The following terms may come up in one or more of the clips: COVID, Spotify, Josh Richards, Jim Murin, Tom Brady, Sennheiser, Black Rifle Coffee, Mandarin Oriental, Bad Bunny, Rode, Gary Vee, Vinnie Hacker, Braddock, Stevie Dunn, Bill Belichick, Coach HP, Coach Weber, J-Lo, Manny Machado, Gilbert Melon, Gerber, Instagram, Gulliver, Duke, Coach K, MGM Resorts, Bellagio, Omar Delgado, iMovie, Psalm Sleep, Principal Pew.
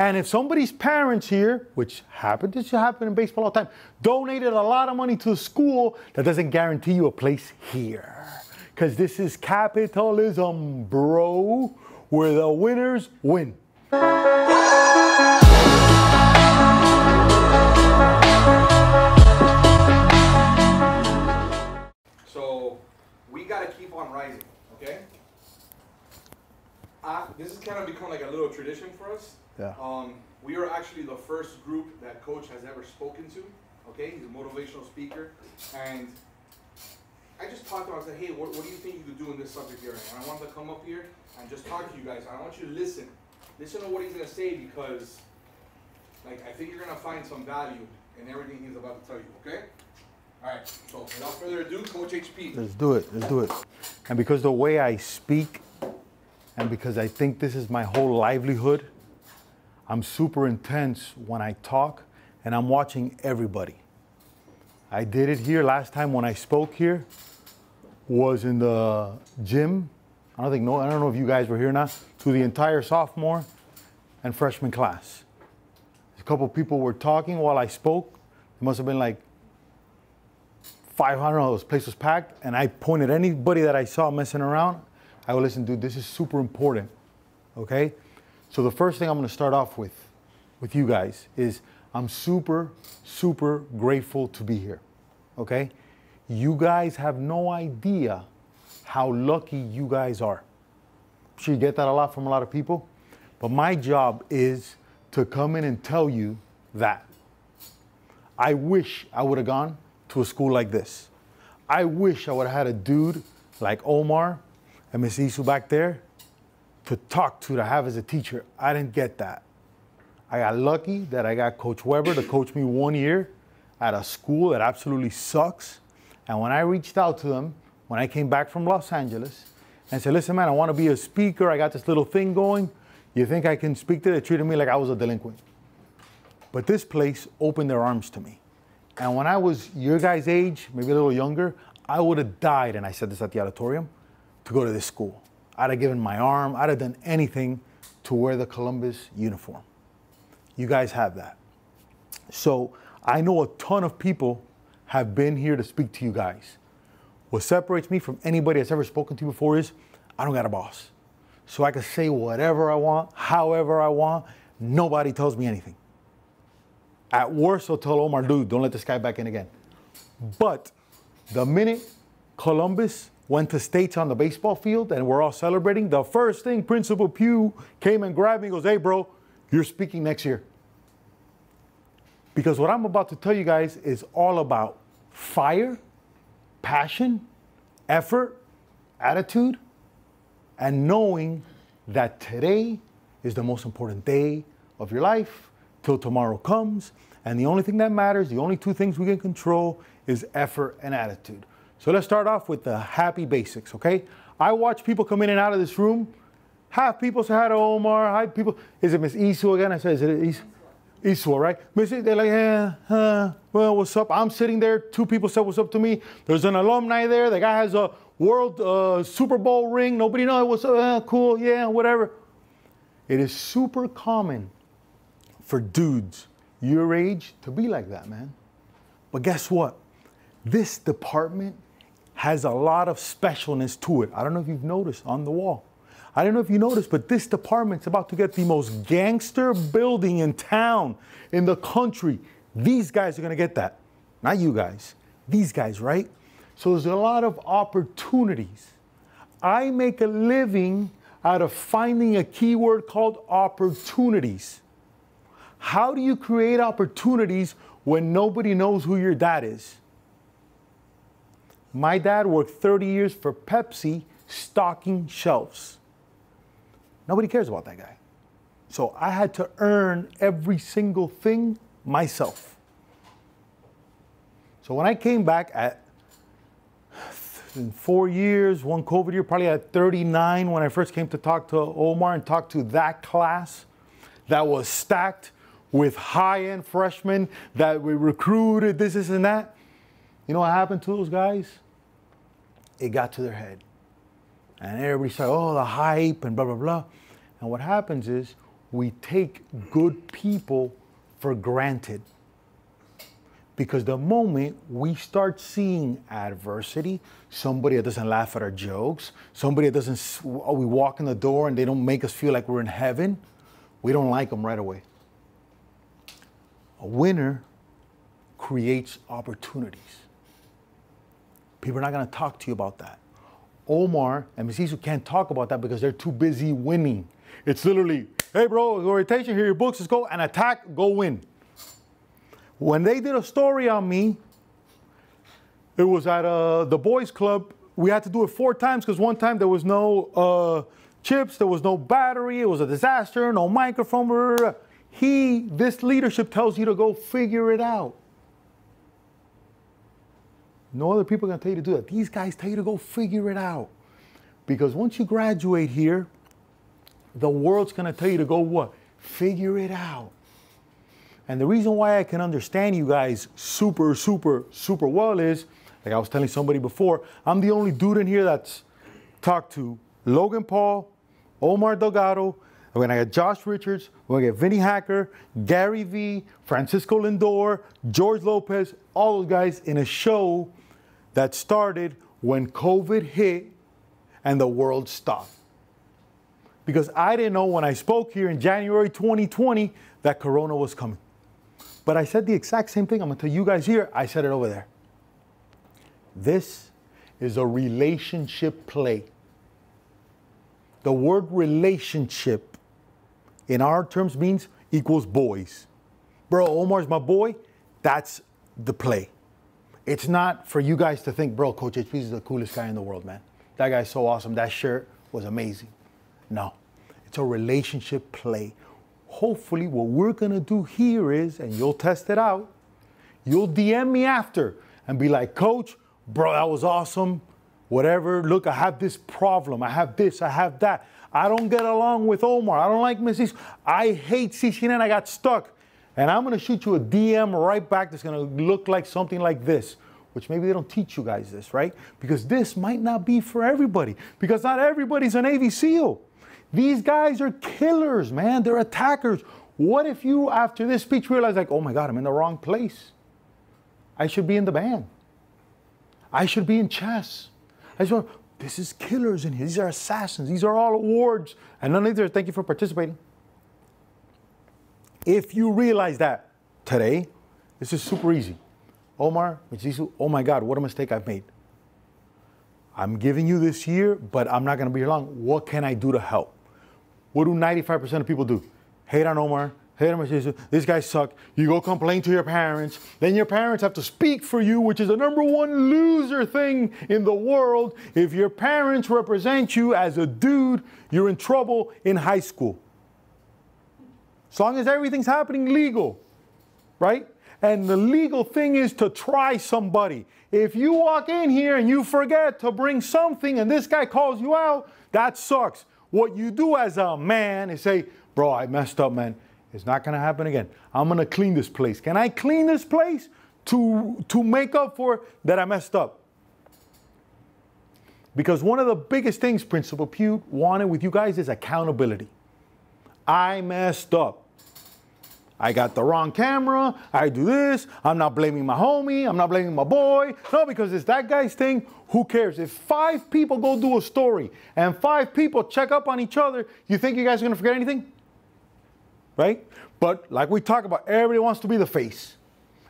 And if somebody's parents here, which happened, this should happen in baseball all the time, donated a lot of money to the school, that doesn't guarantee you a place here. Because this is capitalism, bro, where the winners win. So we got to keep on rising, okay? This has kind of become like a little tradition for us. Yeah. We are actually the first group that Coach has ever spoken to, okay? He's a motivational speaker. And I just talked to him. I said, hey, what do you think you could do in this subject area? And I wanted to come up here and just talk to you guys. I want you to listen. Listen to what he's going to say because, like, I think you're going to find some value in everything he's about to tell you, okay? All right. So without further ado, Coach HP. Let's do it. Let's do it. And because the way I speak and because I think this is my whole livelihood, I'm super intense when I talk, and I'm watching everybody. I did it here last time when I spoke here, was in the gym. I don't know if you guys were here or not, to the entire sophomore and freshman class. A couple people were talking while I spoke. There must have been like 500 of those, place was packed, and I pointed anybody that I saw messing around. I go, listen, dude, this is super important, okay? So the first thing I'm gonna start off with you guys, is I'm super, super grateful to be here, okay? You guys have no idea how lucky you guys are. I'm sure you get that a lot from a lot of people, but my job is to come in and tell you that. I wish I would have gone to a school like this. I wish I would have had a dude like Omar and Ms. Izu back there to talk to have as a teacher. I didn't get that. I got lucky that I got Coach Weber to coach me 1 year at a school that absolutely sucks. And when I reached out to them, when I came back from Los Angeles, and said, listen, man, I want to be a speaker. I got this little thing going. You think I can speak to it? They treated me like I was a delinquent. But this place opened their arms to me. And when I was your guys' age, maybe a little younger, I would have died, and I said this at the auditorium, to go to this school. I'd have given my arm, I'd have done anything to wear the Columbus uniform. You guys have that. So I know a ton of people have been here to speak to you guys. What separates me from anybody that's ever spoken to before is I don't got a boss. So I can say whatever I want, however I want, nobody tells me anything. At worst, I'll tell Omar, dude, don't let this guy back in again. But the minute Columbus went to states on the baseball field and we're all celebrating, the first thing Principal Pew came and grabbed me and goes, hey bro, you're speaking next year. Because what I'm about to tell you guys is all about fire, passion, effort, attitude, and knowing that today is the most important day of your life till tomorrow comes. And the only thing that matters, the only two things we can control is effort and attitude. So let's start off with the happy basics, okay? I watch people come in and out of this room. Half people say hi to Omar, hi people. Is it Ms. Izu again? I said, is it Izu, right? Ms. Izu, they're like, well, what's up? I'm sitting there, two people said what's up to me. There's an alumni there, the guy has a World Super Bowl ring, nobody knows what's up, cool, yeah, whatever. It is super common for dudes your age to be like that, man. But guess what? This department has a lot of specialness to it. I don't know if you've noticed on the wall. I don't know if you noticed, but this department's about to get the most gangster building in town, in the country. These guys are gonna get that. Not you guys, these guys, right? So there's a lot of opportunities. I make a living out of finding a keyword called opportunities. How do you create opportunities when nobody knows who your dad is? My dad worked 30 years for Pepsi, stocking shelves. Nobody cares about that guy. So I had to earn every single thing myself. So when I came back at, in 4 years, one COVID year, probably at 39, when I first came to talk to Omar and talk to that class that was stacked with high-end freshmen that we recruited, this and that. You know what happened to those guys? It got to their head. And everybody said, oh, the hype and blah, blah, blah. And what happens is we take good people for granted. Because the moment we start seeing adversity, somebody that doesn't laugh at our jokes, somebody that doesn't, we walk in the door and they don't make us feel like we're in heaven, we don't like them right away. A winner creates opportunities. People are not going to talk to you about that. Omar and Ms. Izu can't talk about that because they're too busy winning. It's literally, hey bro, orientation, here are your books, let's go, and attack, go win. When they did a story on me, it was at the boys club. We had to do it 4 times because one time there was no chips, there was no battery, it was a disaster, no microphone, blah, blah, blah. This leadership tells you to go figure it out. No other people are going to tell you to do that. These guys tell you to go figure it out. Because once you graduate here, the world's going to tell you to go what? Figure it out. And the reason why I can understand you guys super, super, super well is, like I was telling somebody before, I'm the only dude in here that's talked to Logan Paul, Omar Delgado, we're going to get Josh Richards, we're going to get Vinnie Hacker, Gary Vee, Francisco Lindor, George Lopez, all those guys in a show that started when COVID hit and the world stopped. Because I didn't know when I spoke here in January 2020 that Corona was coming. But I said the exact same thing. I'm going to tell you guys here. I said it over there. This is a relationship play. The word relationship in our terms means equals boys. Bro, Omar's my boy. That's the play. It's not for you guys to think, bro, Coach HP is the coolest guy in the world, man. That guy's so awesome. That shirt was amazing. No, it's a relationship play. Hopefully what we're going to do here is, and you'll test it out, you'll DM me after and be like, Coach, bro, that was awesome. Whatever, look, I have this problem. I have this, I have that. I don't get along with Omar. I don't like Ms. Izu. I hate CCNN. I got stuck. And I'm going to shoot you a DM right back that's going to look like something like this, which maybe they don't teach you guys this, right? Because this might not be for everybody, because not everybody's a Navy SEAL. These guys are killers, man. They're attackers. What if you, after this speech, realize, like, oh, my God, I'm in the wrong place. I should be in the band. I should be in chess. I just want, this is killers in here. These are assassins. These are all awards. And none of these are, thank you for participating. If you realize that today, this is super easy. Omar, Ms. Izu, oh, my God, what a mistake I've made. I'm giving you this year, but I'm not going to be here long. What can I do to help? What do 95% of people do? Hate on Omar, hate on Ms. Izu, this guy sucks. You go complain to your parents. Then your parents have to speak for you, which is the #1 loser thing in the world. If your parents represent you as a dude, you're in trouble in high school. As long as everything's happening legal, right? And the legal thing is to try somebody. If you walk in here and you forget to bring something and this guy calls you out, that sucks. What you do as a man is say, bro, I messed up, man. It's not going to happen again. I'm going to clean this place. Can I clean this place to make up for that I messed up? Because one of the biggest things Principal Pew wanted with you guys is accountability. I messed up. I got the wrong camera. I do this. I'm not blaming my homie. I'm not blaming my boy. No, because it's that guy's thing. Who cares? If 5 people go do a story and 5 people check up on each other, you think you guys are going to forget anything? Right? But like we talk about, everybody wants to be the face.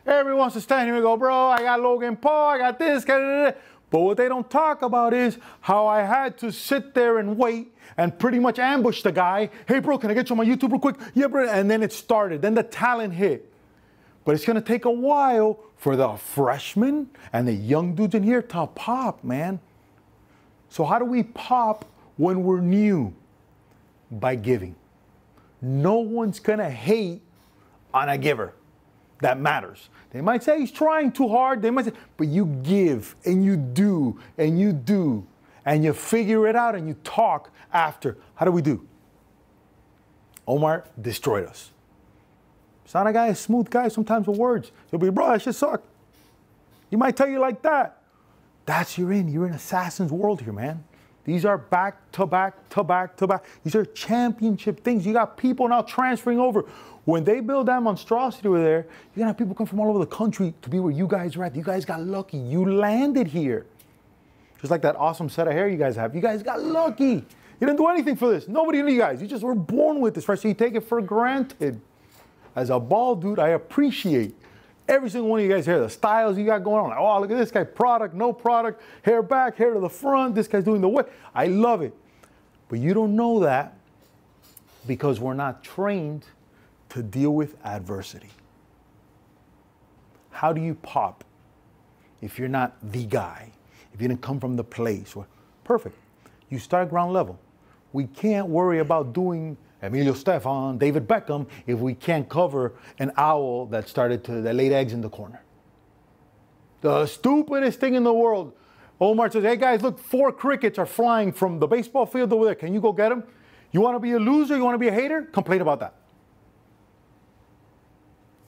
Everybody wants to stand here and go, bro, I got Logan Paul. I got this. Da, da, da. But what they don't talk about is how I had to sit there and wait and pretty much ambush the guy. Hey, bro, can I get you on my YouTube real quick? Yeah, bro. And then it started. Then the talent hit. But it's going to take a while for the freshmen and the young dudes in here to pop, man. So how do we pop when we're new? By giving. No one's going to hate on a giver. That matters. They might say he's trying too hard. They might say, but you give and you do and you do and you figure it out and you talk after. How do we do? Omar destroyed us. It's not a guy, a smooth guy, sometimes with words. He'll be, bro, that shit suck. He might tell you like that. That's you're in. You're in assassin's world here, man. These are back to back to back to back. These are championship things. You got people now transferring over. When they build that monstrosity over there, you're gonna have people come from all over the country to be where you guys are at. You guys got lucky. You landed here. Just like that awesome set of hair you guys have. You guys got lucky. You didn't do anything for this. Nobody knew you guys. You just were born with this, right? So you take it for granted. As a bald dude, I appreciate every single one of you guys here, the styles you got going on. Like, oh, look at this guy, product, no product, hair back, hair to the front, this guy's doing the what. I love it. But you don't know that because we're not trained to deal with adversity. How do you pop if you're not the guy? If you didn't come from the place? Perfect. You start ground level. We can't worry about doing Emilio Estefan, David Beckham, if we can't cover an owl that laid eggs in the corner. The stupidest thing in the world. Omar says, hey guys, look, 4 crickets are flying from the baseball field over there. Can you go get them? You want to be a loser? You want to be a hater? Complain about that.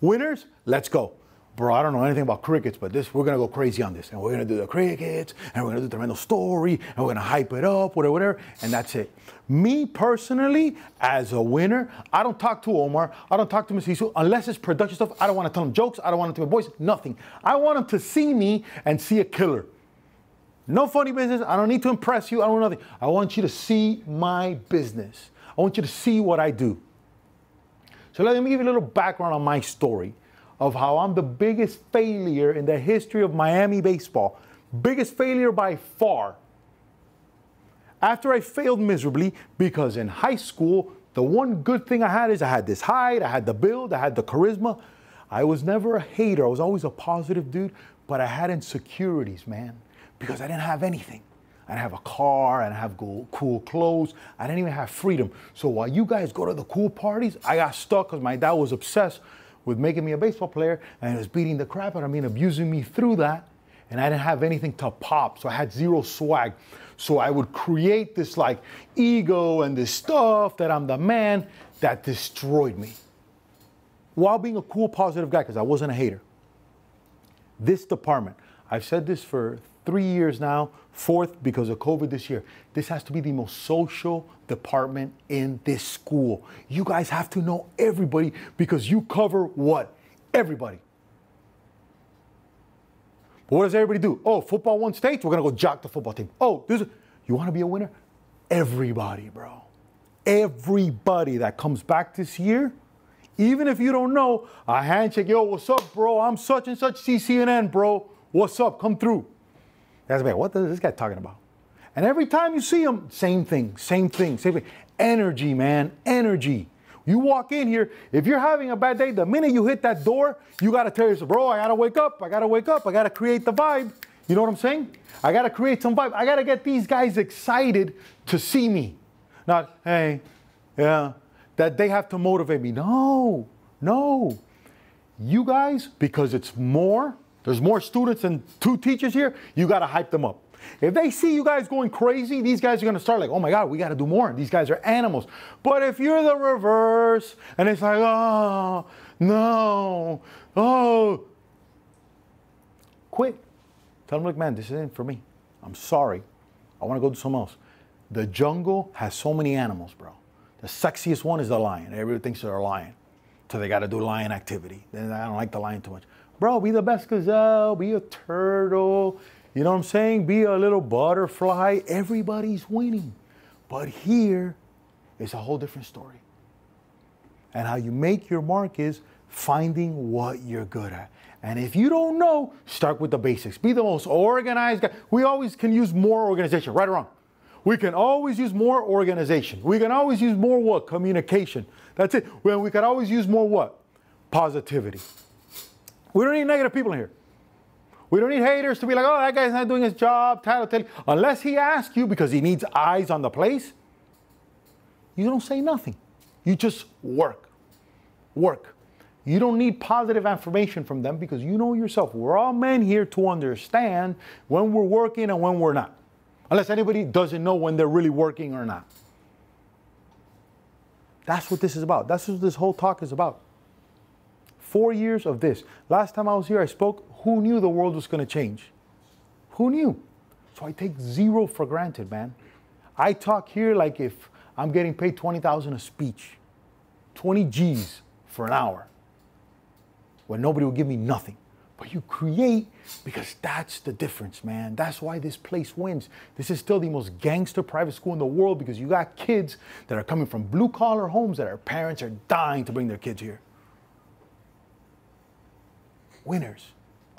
Winners, let's go. Bro, I don't know anything about crickets, but this, we're going to go crazy on this. And we're going to do the crickets, and we're going to do the random story, and we're going to hype it up, whatever, whatever, and that's it. Me, personally, as a winner, I don't talk to Omar. I don't talk to Ms. Izu unless it's production stuff. I don't want to tell him jokes. I don't want to tell my boys. Nothing. I want him to see me and see a killer. No funny business. I don't need to impress you. I don't want nothing. I want you to see my business. I want you to see what I do. So let me give you a little background on my story of how I'm the biggest failure in the history of Miami baseball. Biggest failure by far. After I failed miserably, because in high school, the one good thing I had is I had this height, I had the build, I had the charisma. I was never a hater, I was always a positive dude, but I had insecurities, man, because I didn't have anything. I didn't have a car, I didn't have cool clothes, I didn't even have freedom. So while you guys go to the cool parties, I got stuck because my dad was obsessed with making me a baseball player, and he was beating the crap out of me and abusing me through that, and I didn't have anything to pop, so I had zero swag. So I would create this like ego and this stuff that I'm the man that destroyed me while being a cool, positive guy because I wasn't a hater. This department, I've said this for 3 years now, 4th because of COVID this year. This has to be the most social department in this school. You guys have to know everybody because you cover what? Everybody. But what does everybody do? Oh, football won states, we're gonna go jock the football team. Oh, you wanna be a winner? Everybody, bro. Everybody that comes back this year, even if you don't know, a handshake, yo, what's up, bro? I'm such and such CCNN, bro. What's up? Come through. That's like, what is this guy talking about? And every time you see him, same thing, same thing, same thing. Energy, man, energy. You walk in here, if you're having a bad day, the minute you hit that door, you got to tell yourself, bro, I got to wake up, I got to wake up, I got to create the vibe. You know what I'm saying? I got to create some vibe. I got to get these guys excited to see me. Not, hey, yeah, that they have to motivate me. No, no. You guys, because it's more, there's more students than 2 teachers here. You got to hype them up. If they see you guys going crazy, these guys are going to start like, oh my God, we got to do more. These guys are animals. But if you're the reverse and it's like, oh, no, oh, quit. Tell them, look, man, this isn't for me. I'm sorry. I want to go do something else. The jungle has so many animals, bro. The sexiest one is the lion. Everybody thinks they're a lion. So they got to do lion activity. Then I don't like the lion too much. Bro, be the best gazelle, be a turtle, you know what I'm saying? Be a little butterfly. Everybody's winning. But here is a whole different story. And how you make your mark is finding what you're good at. And if you don't know, start with the basics. Be the most organized guy. We always can use more organization, right or wrong. We can always use more organization. We can always use more what? Communication. That's it. Well, we can always use more what? Positivity. We don't need negative people in here. We don't need haters to be like, oh, that guy's not doing his job, tattletale. Unless he asks you because he needs eyes on the place, you don't say nothing. You just work. Work. You don't need positive affirmation from them because you know yourself. We're all men here to understand when we're working and when we're not. Unless anybody doesn't know when they're really working or not. That's what this is about. That's what this whole talk is about. 4 years of this. Last time I was here, I spoke, who knew the world was going to change? Who knew? So I take zero for granted, man. I talk here like if I'm getting paid $20,000 a speech, 20 G's for an hour, when nobody will give me nothing. But you create, because that's the difference, man. That's why this place wins. This is still the most gangster private school in the world, because you got kids that are coming from blue-collar homes that our parents are dying to bring their kids here. Winners,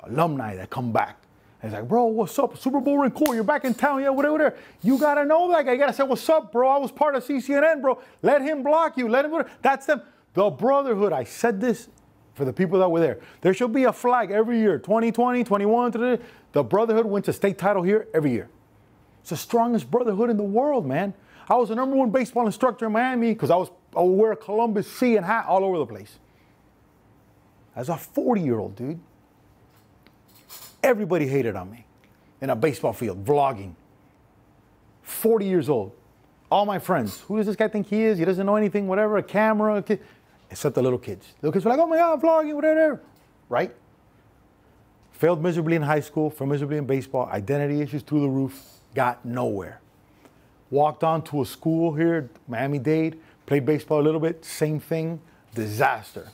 alumni that come back. And it's like, bro, what's up? Super Bowl ring, cool. You're back in town. Yeah, whatever, whatever. You got to know that guy. You got to say, what's up, bro? I was part of CCNN, bro. Let him block you. Let him. Whatever. That's them. The brotherhood. I said this for the people that were there. There should be a flag every year, 2020, 21. The brotherhood wins a state title here every year. It's the strongest brotherhood in the world, man. I was the #1 baseball instructor in Miami because I would wear a Columbus C and hat all over the place. As a 40-year-old dude, everybody hated on me in a baseball field, vlogging. 40 years old. All my friends, who does this guy think he is? He doesn't know anything, whatever, a camera, a kid. Except the little kids. The little kids were like, oh my God, vlogging, whatever, right? Failed miserably in high school, failed miserably in baseball, identity issues through the roof, got nowhere. Walked on to a school here, Miami-Dade, played baseball a little bit, same thing, disaster.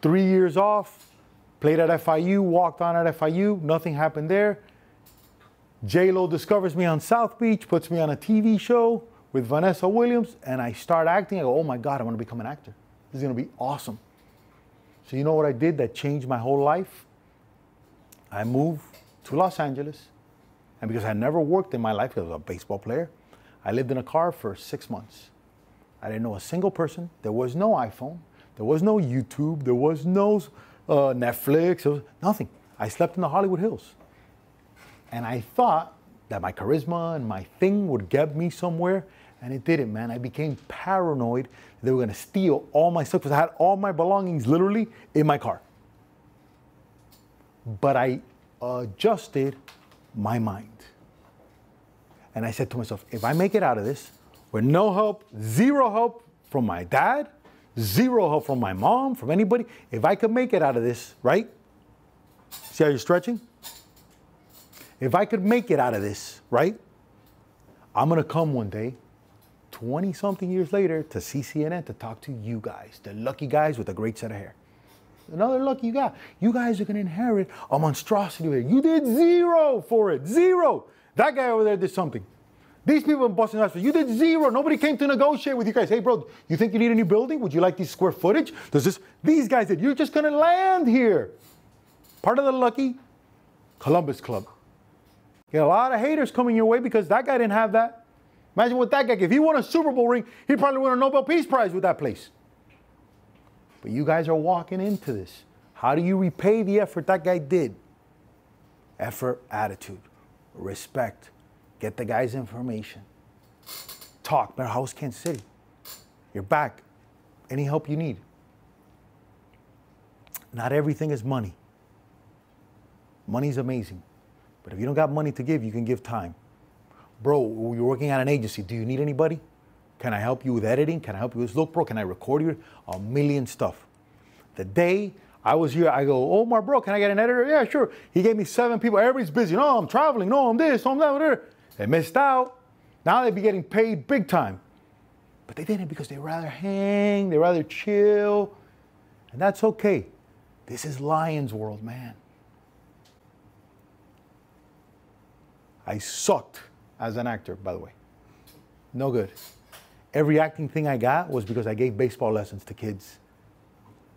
3 years off, played at FIU, walked on at FIU, nothing happened there. J-Lo discovers me on South Beach, puts me on a TV show with Vanessa Williams, and I start acting. I go, oh my God, I want to become an actor. This is going to be awesome. So you know what I did that changed my whole life? I moved to Los Angeles. And because I never worked in my life, because I was a baseball player, I lived in a car for 6 months. I didn't know a single person. There was no iPhone. There was no YouTube. There was no Netflix. There was nothing. I slept in the Hollywood Hills. And I thought that my charisma and my thing would get me somewhere. And it didn't, man. I became paranoid they were going to steal all my stuff, because I had all my belongings literally in my car. But I adjusted my mind. And I said to myself, if I make it out of this with no help, zero help from my dad, zero help from my mom, from anybody, if I could make it out of this, right? See how you're stretching? If I could make it out of this, right? I'm going to come one day, 20-something years later, to CCNN to talk to you guys, the lucky guys with a great set of hair. Another lucky guy. You guys are going to inherit a monstrosity over there. You did zero for it. Zero. That guy over there did something. These people in Boston, you did zero. Nobody came to negotiate with you guys. Hey, bro, you think you need a new building? Would you like these square footage? Does this? These guys did. You're just going to land here. Part of the lucky Columbus Club. You got a lot of haters coming your way because that guy didn't have that. Imagine what that guy, if he won a Super Bowl ring, he'd probably win a Nobel Peace Prize with that place. But you guys are walking into this. How do you repay the effort that guy did? Effort, attitude, respect. Get the guy's information. Talk. Man, how's Kansas City? You're back. Any help you need. Not everything is money. Money's amazing. But if you don't got money to give, you can give time. Bro, you're working at an agency. Do you need anybody? Can I help you with editing? Can I help you with this look, bro? Can I record you? A million stuff. The day I was here, I go, Omar, bro, can I get an editor? Yeah, sure. He gave me 7 people. Everybody's busy. No, I'm traveling. No, I'm this. No, I'm that. Whatever. They missed out. Now they'd be getting paid big time. But they didn't, because they rather hang. They rather chill. And that's okay. This is Lion's World, man. I sucked. As an actor, by the way. No good. Every acting thing I got was because I gave baseball lessons to kids.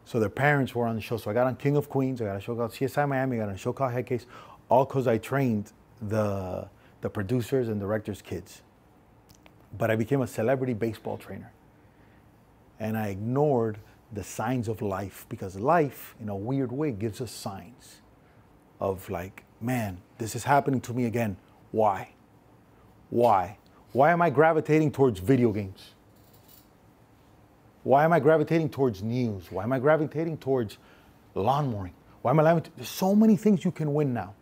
So their parents were on the show. So I got on King of Queens. I got a show called CSI Miami. I got on a show called Head Case. All because I trained the producers and directors' kids. But I became a celebrity baseball trainer. And I ignored the signs of life, because life, in a weird way, gives us signs of like, man, this is happening to me again. Why? Why? Why am I gravitating towards video games? Why am I gravitating towards news? Why am I gravitating towards lawn mowing? Why am I... There's so many things you can win now.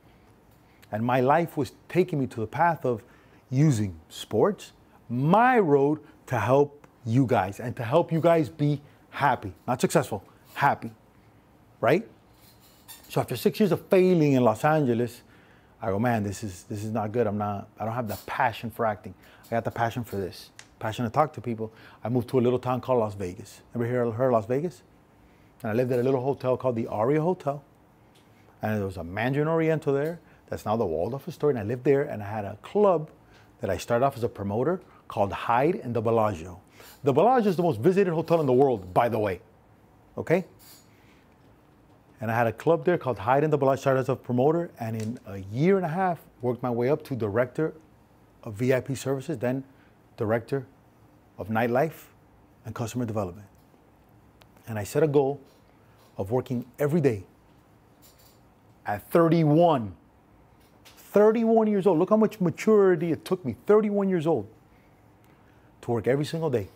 And my life was taking me to the path of using sports, my road, to help you guys and to help you guys be happy. Not successful, happy, right? So after 6 years of failing in Los Angeles, I go, man, this is not good. I don't have the passion for acting. I got the passion for this. Passion to talk to people. I moved to a little town called Las Vegas. Ever heard of Las Vegas? And I lived at a little hotel called the Aria Hotel. And there was a Mandarin Oriental there. That's now the Waldorf Astoria. And I lived there, and I had a club that I started off as a promoter called Hyde and the Bellagio. The Bellagio is the most visited hotel in the world, by the way. Okay? And I had a club there called Hyde and the Bellagio. Started as a promoter, and in a year and a half, worked my way up to director of VIP services, then director of nightlife and customer development. And I set a goal of working every day at 31. 31 years old. Look how much maturity it took me, 31 years old, to work every single day,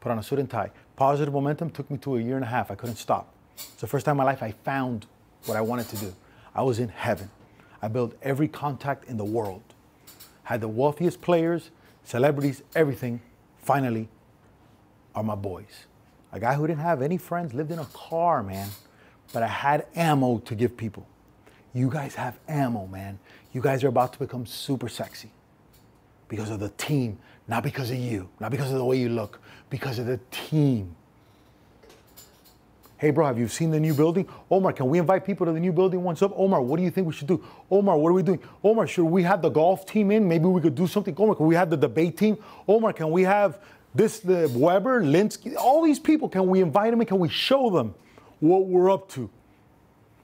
put on a suit and tie. Positive momentum took me to a year and a half. I couldn't stop. It's the first time in my life I found what I wanted to do. I was in heaven. I built every contact in the world. Had the wealthiest players, celebrities, everything, finally, are my boys. A guy who didn't have any friends, lived in a car, man, but I had ammo to give people. You guys have ammo, man. You guys are about to become super sexy because of the team, not because of you, not because of the way you look, because of the team. Hey, bro, have you seen the new building? Omar, can we invite people to the new building once up? Omar, what do you think we should do? Omar, what are we doing? Omar, should we have the golf team in? Maybe we could do something. Omar, can we have the debate team? Omar, can we have this, the Weber, Linsky, all these people, can we invite them and can we show them what we're up to?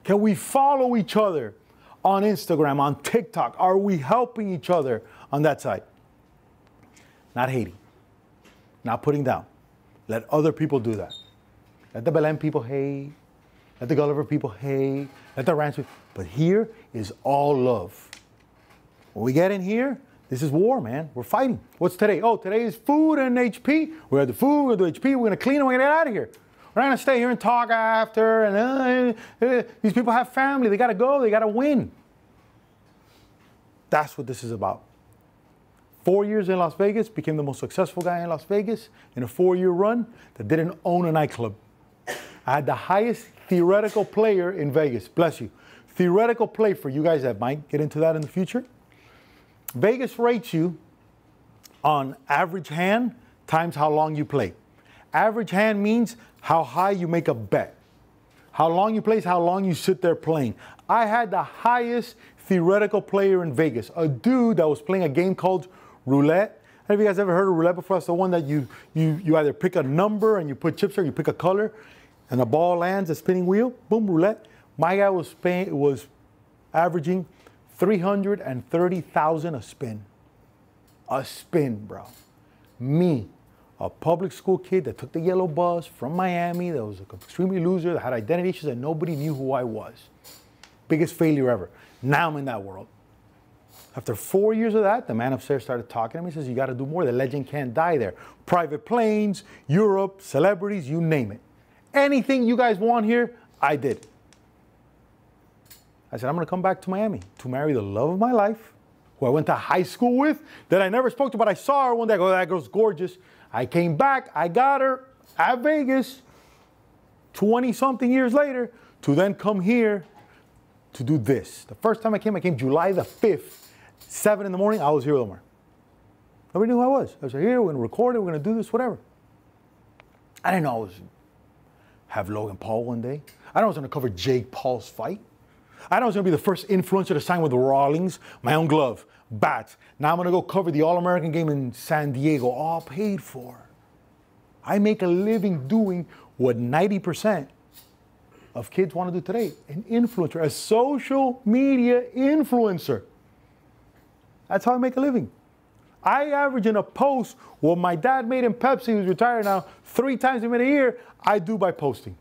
Can we follow each other on Instagram, on TikTok? Are we helping each other on that side? Not hating, not putting down. Let other people do that. Let the Belen people hate. Let the Gulliver people hate. Let the Ranch people. But here is all love. When we get in here, this is war, man. We're fighting. What's today? Oh, today is food and HP. We're at the food, we're at the HP. We're going to clean and we're going to get out of here. We're not going to stay here and talk after. And these people have family. They got to go. They got to win. That's what this is about. 4 years in Las Vegas, became the most successful guy in Las Vegas in a 4-year run that didn't own a nightclub. I had the highest theoretical player in Vegas. Bless you. Theoretical play for you guys that might get into that in the future. Vegas rates you on average hand times how long you play. Average hand means how high you make a bet. How long you play is how long you sit there playing. I had the highest theoretical player in Vegas, a dude that was playing a game called roulette. Have you guys ever heard of roulette before? It's the one that you either pick a number and you put chips there, you pick a color, and the ball lands a spinning wheel, boom, roulette. My guy was averaging 330,000 a spin. A spin, bro. Me, a public school kid that took the yellow bus from Miami, that was an extremely loser, that had identity issues, that nobody knew who I was. Biggest failure ever. Now I'm in that world. After 4 years of that, the man upstairs started talking to me. He says, you got to do more. The legend can't die there. Private planes, Europe, celebrities, you name it. Anything you guys want here, I did. I said, I'm going to come back to Miami to marry the love of my life, who I went to high school with, that I never spoke to, but I saw her one day. I go, that girl's gorgeous. I came back. I got her at Vegas 20-something years later to then come here to do this. The first time I came July the 5th, 7 in the morning. I was here with Omar. Nobody knew who I was. I was like, here, we're going to record it. We're going to do this, whatever. I didn't know I was have Logan Paul one day. I know I was going to cover Jake Paul's fight. I know I was going to be the first influencer to sign with Rawlings, my own glove, bats. Now I'm going to go cover the All-American game in San Diego, all paid for. I make a living doing what 90% of kids want to do today, an influencer, a social media influencer. That's how I make a living. I average in a post what my dad made in Pepsi, who's retired now, 3 times a year, I do by posting.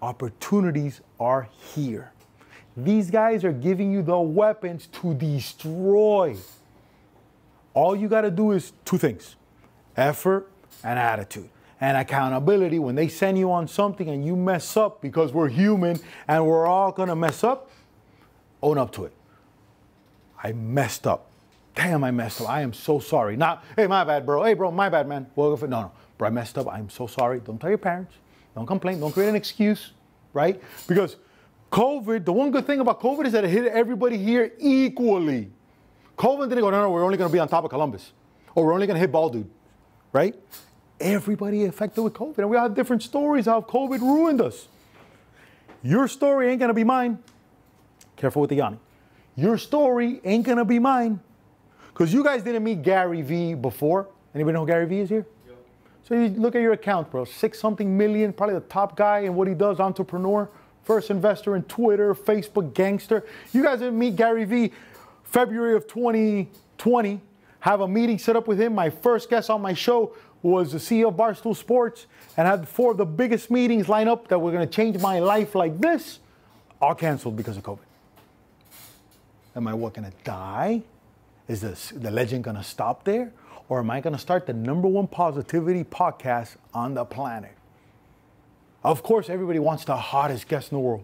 Opportunities are here. These guys are giving you the weapons to destroy. All you got to do is 2 things, effort and attitude and accountability. When they send you on something and you mess up, because we're human and we're all going to mess up, own up to it. I messed up. Damn, I messed up. I am so sorry. Not, hey, my bad, bro. Hey, bro, my bad, man. Well, no, no. Bro, I messed up. I'm so sorry. Don't tell your parents. Don't complain. Don't create an excuse, right? Because COVID, the one good thing about COVID is that it hit everybody here equally. COVID didn't go, no, we're only going to be on top of Columbus. Or we're only going to hit Ball Dude, right? Everybody affected with COVID. And we all have different stories how COVID ruined us. Your story ain't going to be mine. Careful with the Yanni. Your story ain't going to be mine. Because you guys didn't meet Gary Vee before. Anybody know who Gary Vee is here? Yep. So you look at your account, bro. 6-something million, probably the top guy in what he does, entrepreneur, first investor in Twitter, Facebook, gangster. You guys didn't meet Gary Vee February of 2020. Have a meeting set up with him. My first guest on my show was the CEO of Barstool Sports, and had 4 of the biggest meetings line up that were going to change my life like this, all canceled because of COVID. Am I what, going to die? Is this, the legend going to stop there? Or am I going to start the #1 positivity podcast on the planet? Of course, everybody wants the hottest guest in the world.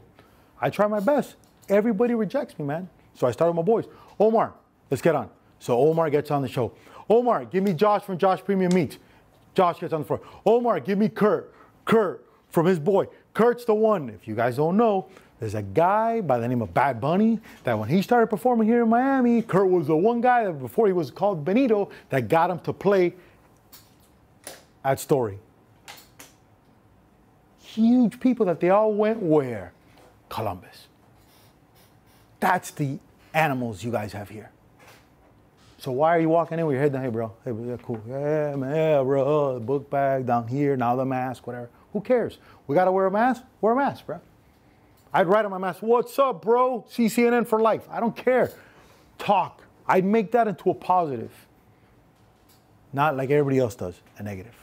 I try my best. Everybody rejects me, man. So I start with my boys. Omar, let's get on. So Omar gets on the show. Omar, give me Josh from Josh Premium Meats. Josh gets on the floor. Omar, give me Kurt. Kurt from his boy. Kurt's the one. If you guys don't know, there's a guy by the name of Bad Bunny that when he started performing here in Miami, Kurt was the one guy that before he was called Benito that got him to play at Story. Huge people that they all went where? Columbus. That's the animals you guys have here. So why are you walking in with your head down? Hey, bro. Hey, yeah, cool. Yeah, man, yeah, bro. Book bag down here. Now the mask, whatever. Who cares? We got to wear a mask? Wear a mask, bro. I'd write on my mask, what's up, bro? CCNN for life. I don't care. Talk. I'd make that into a positive. Not like everybody else does, a negative.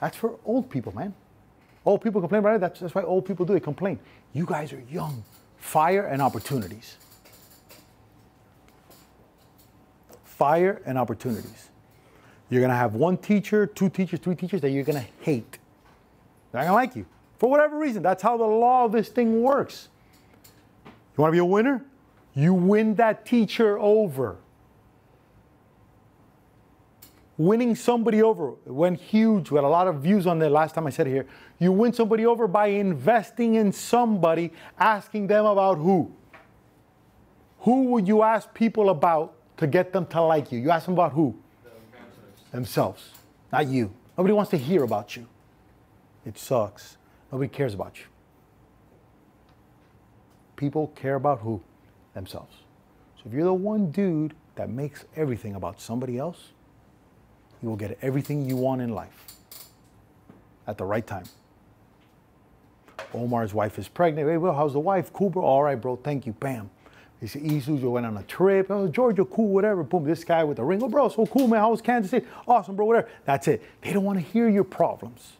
That's for old people, man. Old people complain about it. That's why old people do. They complain. You guys are young. Fire and opportunities. Fire and opportunities. You're going to have 1 teacher, 2 teachers, 3 teachers that you're going to hate. They're not going to like you. For whatever reason, that's how the law of this thing works. You want to be a winner? You win that teacher over. Winning somebody over, it went huge. We had a lot of views on that last time I said it here. You win somebody over by investing in somebody, asking them about who. Who would you ask people about to get them to like you? You ask them about who? Themselves. Not you. Nobody wants to hear about you. It sucks. Nobody cares about you. People care about who? Themselves. So if you're the one dude that makes everything about somebody else, you will get everything you want in life at the right time. Omar's wife is pregnant. Hey, well, how's the wife? Cool, bro. All right, bro. Thank you. Bam. He said, Izu went on a trip. Oh, Georgia, cool, whatever. Boom, this guy with the ring. Oh, bro, so cool, man. How was Kansas City? Awesome, bro, whatever. That's it. They don't want to hear your problems.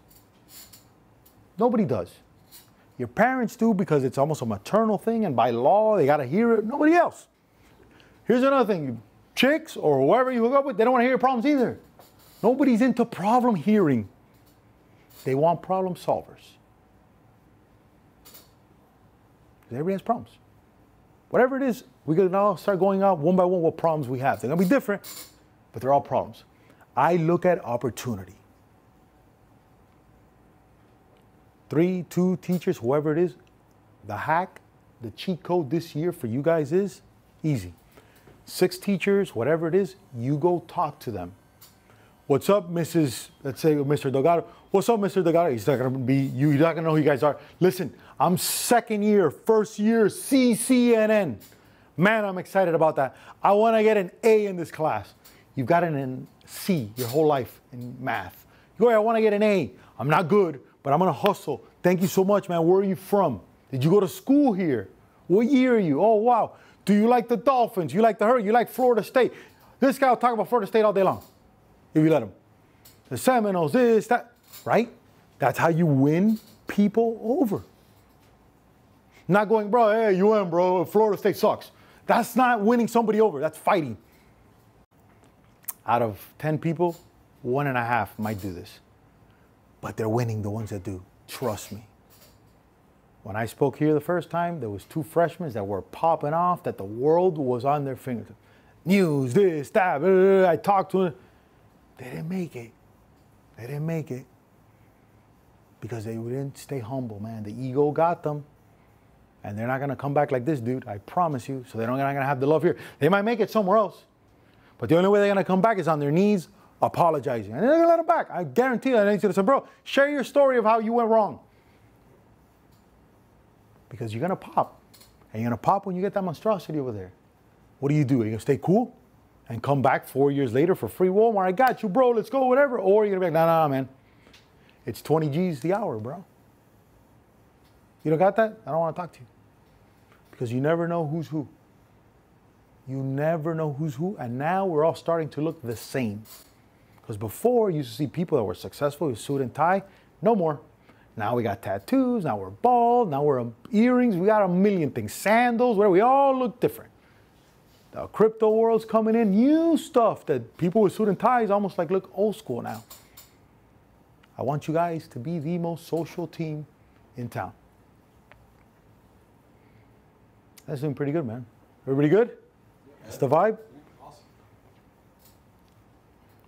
Nobody does. Your parents do because it's almost a maternal thing, and by law, they got to hear it. Nobody else. Here's another thing. Chicks or whoever you hook up with, they don't want to hear your problems either. Nobody's into problem hearing. They want problem solvers. Everybody has problems. Whatever it is, we can all start going out one by one what problems we have. They're going to be different, but they're all problems. I look at opportunity. 3, 2 teachers, whoever it is, the hack, the cheat code this year for you guys is easy. 6 teachers, whatever it is, you go talk to them. What's up, Mrs., let's say Mr. Delgado. What's up, Mr. Delgado? He's not going to be, you're not going to know who you guys are. Listen, I'm 2nd year, 1st year CCNN. Man, I'm excited about that. I want to get an A in this class. You've gotten an C your whole life in math. You go, I want to get an A. I'm not good, but I'm going to hustle. Thank you so much, man. Where are you from? Did you go to school here? What year are you? Oh, wow. Do you like the Dolphins? You like the Hurricanes? You like Florida State? This guy will talk about Florida State all day long. If you let them. The Seminoles, this, that, right? That's how you win people over. Not going, bro, hey, you win, bro, Florida State sucks. That's not winning somebody over. That's fighting. Out of 10 people, 1.5 might do this. But they're winning, the ones that do. Trust me. When I spoke here the first time, there was 2 freshmen that were popping off that the world was on their fingertips. News, this, that, blah, blah, blah. I talked to them. They didn't make it. They didn't make it because they didn't stay humble, man. The ego got them. And they're not going to come back like this, dude. I promise you. So they're not going to have the love here. They might make it somewhere else. But the only way they're going to come back is on their knees apologizing. And they're going to let them back. I guarantee you. And they said, bro, share your story of how you went wrong. Because you're going to pop. And you're going to pop when you get that monstrosity over there. What do? Are you going to stay cool and come back 4 years later for free Walmart? I got you, bro. Let's go, whatever. Or you're going to be like, nah, man. It's 20 G's the hour, bro. You don't got that? I don't want to talk to you. Because you never know who's who. You never know who's who. And now we're all starting to look the same. Because before, you used to see people that were successful with suit and tie. No more. Now we got tattoos. Now we're bald. Now we're earrings. We got a million things. Sandals. Where we all look different. The crypto world's coming in. New stuff that people with suit and ties almost like look old school now. I want you guys to be the most social team in town. That's doing pretty good, man. Everybody good? That's the vibe? Awesome.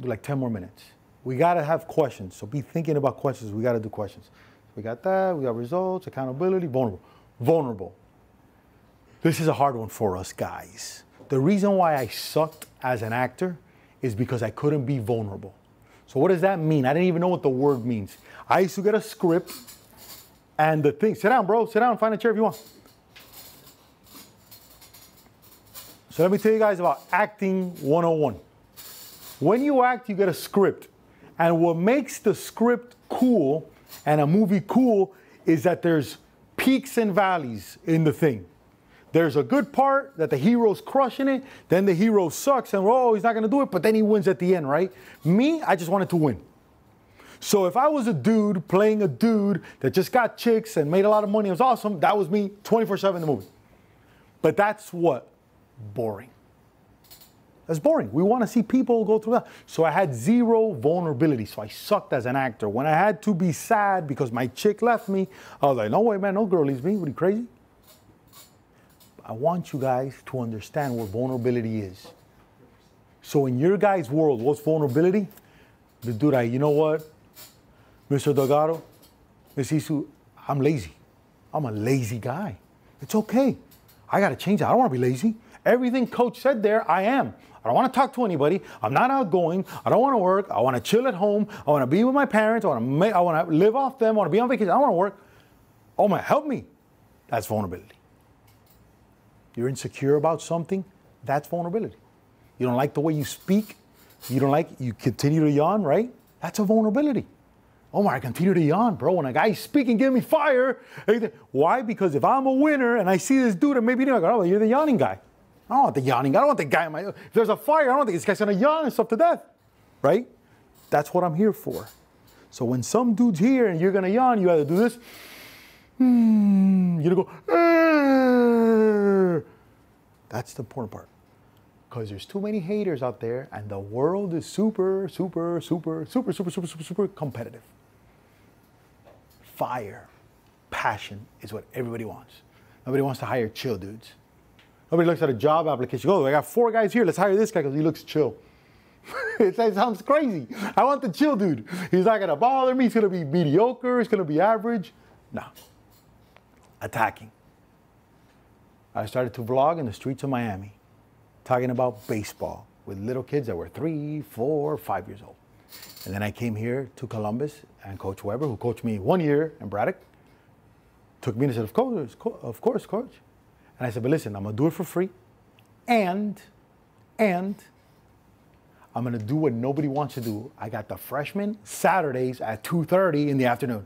Do like 10 more minutes. We got to have questions. So be thinking about questions. We got to do questions. We got that. We got results, accountability, vulnerable. Vulnerable. This is a hard one for us guys. The reason why I sucked as an actor is because I couldn't be vulnerable. So what does that mean? I didn't even know what the word means. I used to get a script and the thing. Sit down, bro. Sit down. Find a chair if you want. So let me tell you guys about acting 101. When you act, you get a script. And what makes the script cool and a movie cool is that there's peaks and valleys in the thing. There's a good part that the hero's crushing it, then the hero sucks and oh, he's not gonna do it, but then he wins at the end, right? Me, I just wanted to win. So if I was a dude playing a dude that just got chicks and made a lot of money, it was awesome, that was me 24/7 in the movie. But that's what? Boring. That's boring. We want to see people go through that. So I had zero vulnerability. So I sucked as an actor. When I had to be sad because my chick left me, I was like, no way, man, no girl leaves me. What are you, crazy? I want you guys to understand what vulnerability is. So in your guys' world, what's vulnerability? The dude, you know what? Mr. Delgado, Ms. Izu, I'm lazy. I'm a lazy guy. It's okay. I got to change that. I don't want to be lazy. Everything coach said there, I am. I don't want to talk to anybody. I'm not outgoing. I don't want to work. I want to chill at home. I want to be with my parents. I want to live off them. I want to be on vacation. I don't want to work. Oh my, help me. That's vulnerability. You're insecure about something. That's vulnerability. You don't like the way you speak. You don't like, you continue to yawn, right? That's a vulnerability. Oh my, I continue to yawn, bro. When a guy's speaking, give me fire. Why? Because if I'm a winner and I see this dude and maybe they're like, oh, you're the yawning guy. I don't want the yawning guy. I don't want the guy in my... If there's a fire, I don't think this guy's going to yawn himself to death. Right? That's what I'm here for. So when some dude's here and you're going to yawn, you either do this. You're going to go... Arr. That's the important part. Because there's too many haters out there and the world is super competitive. Fire, passion is what everybody wants. Nobody wants to hire chill dudes. Nobody looks at a job application. Oh, I got 4 guys here. Let's hire this guy because he looks chill. It sounds crazy. I want the chill dude. He's not going to bother me. He's going to be mediocre. He's going to be average. No. Attacking. I started to vlog in the streets of Miami, talking about baseball with little kids that were 3, 4, 5 years old. And then I came here to Columbus and Coach Weber, who coached me 1 year in Braddock, took me and said, of course, coach. And I said, but listen, I'm going to do it for free. And I'm going to do what nobody wants to do. I got the freshmen Saturdays at 2:30 in the afternoon.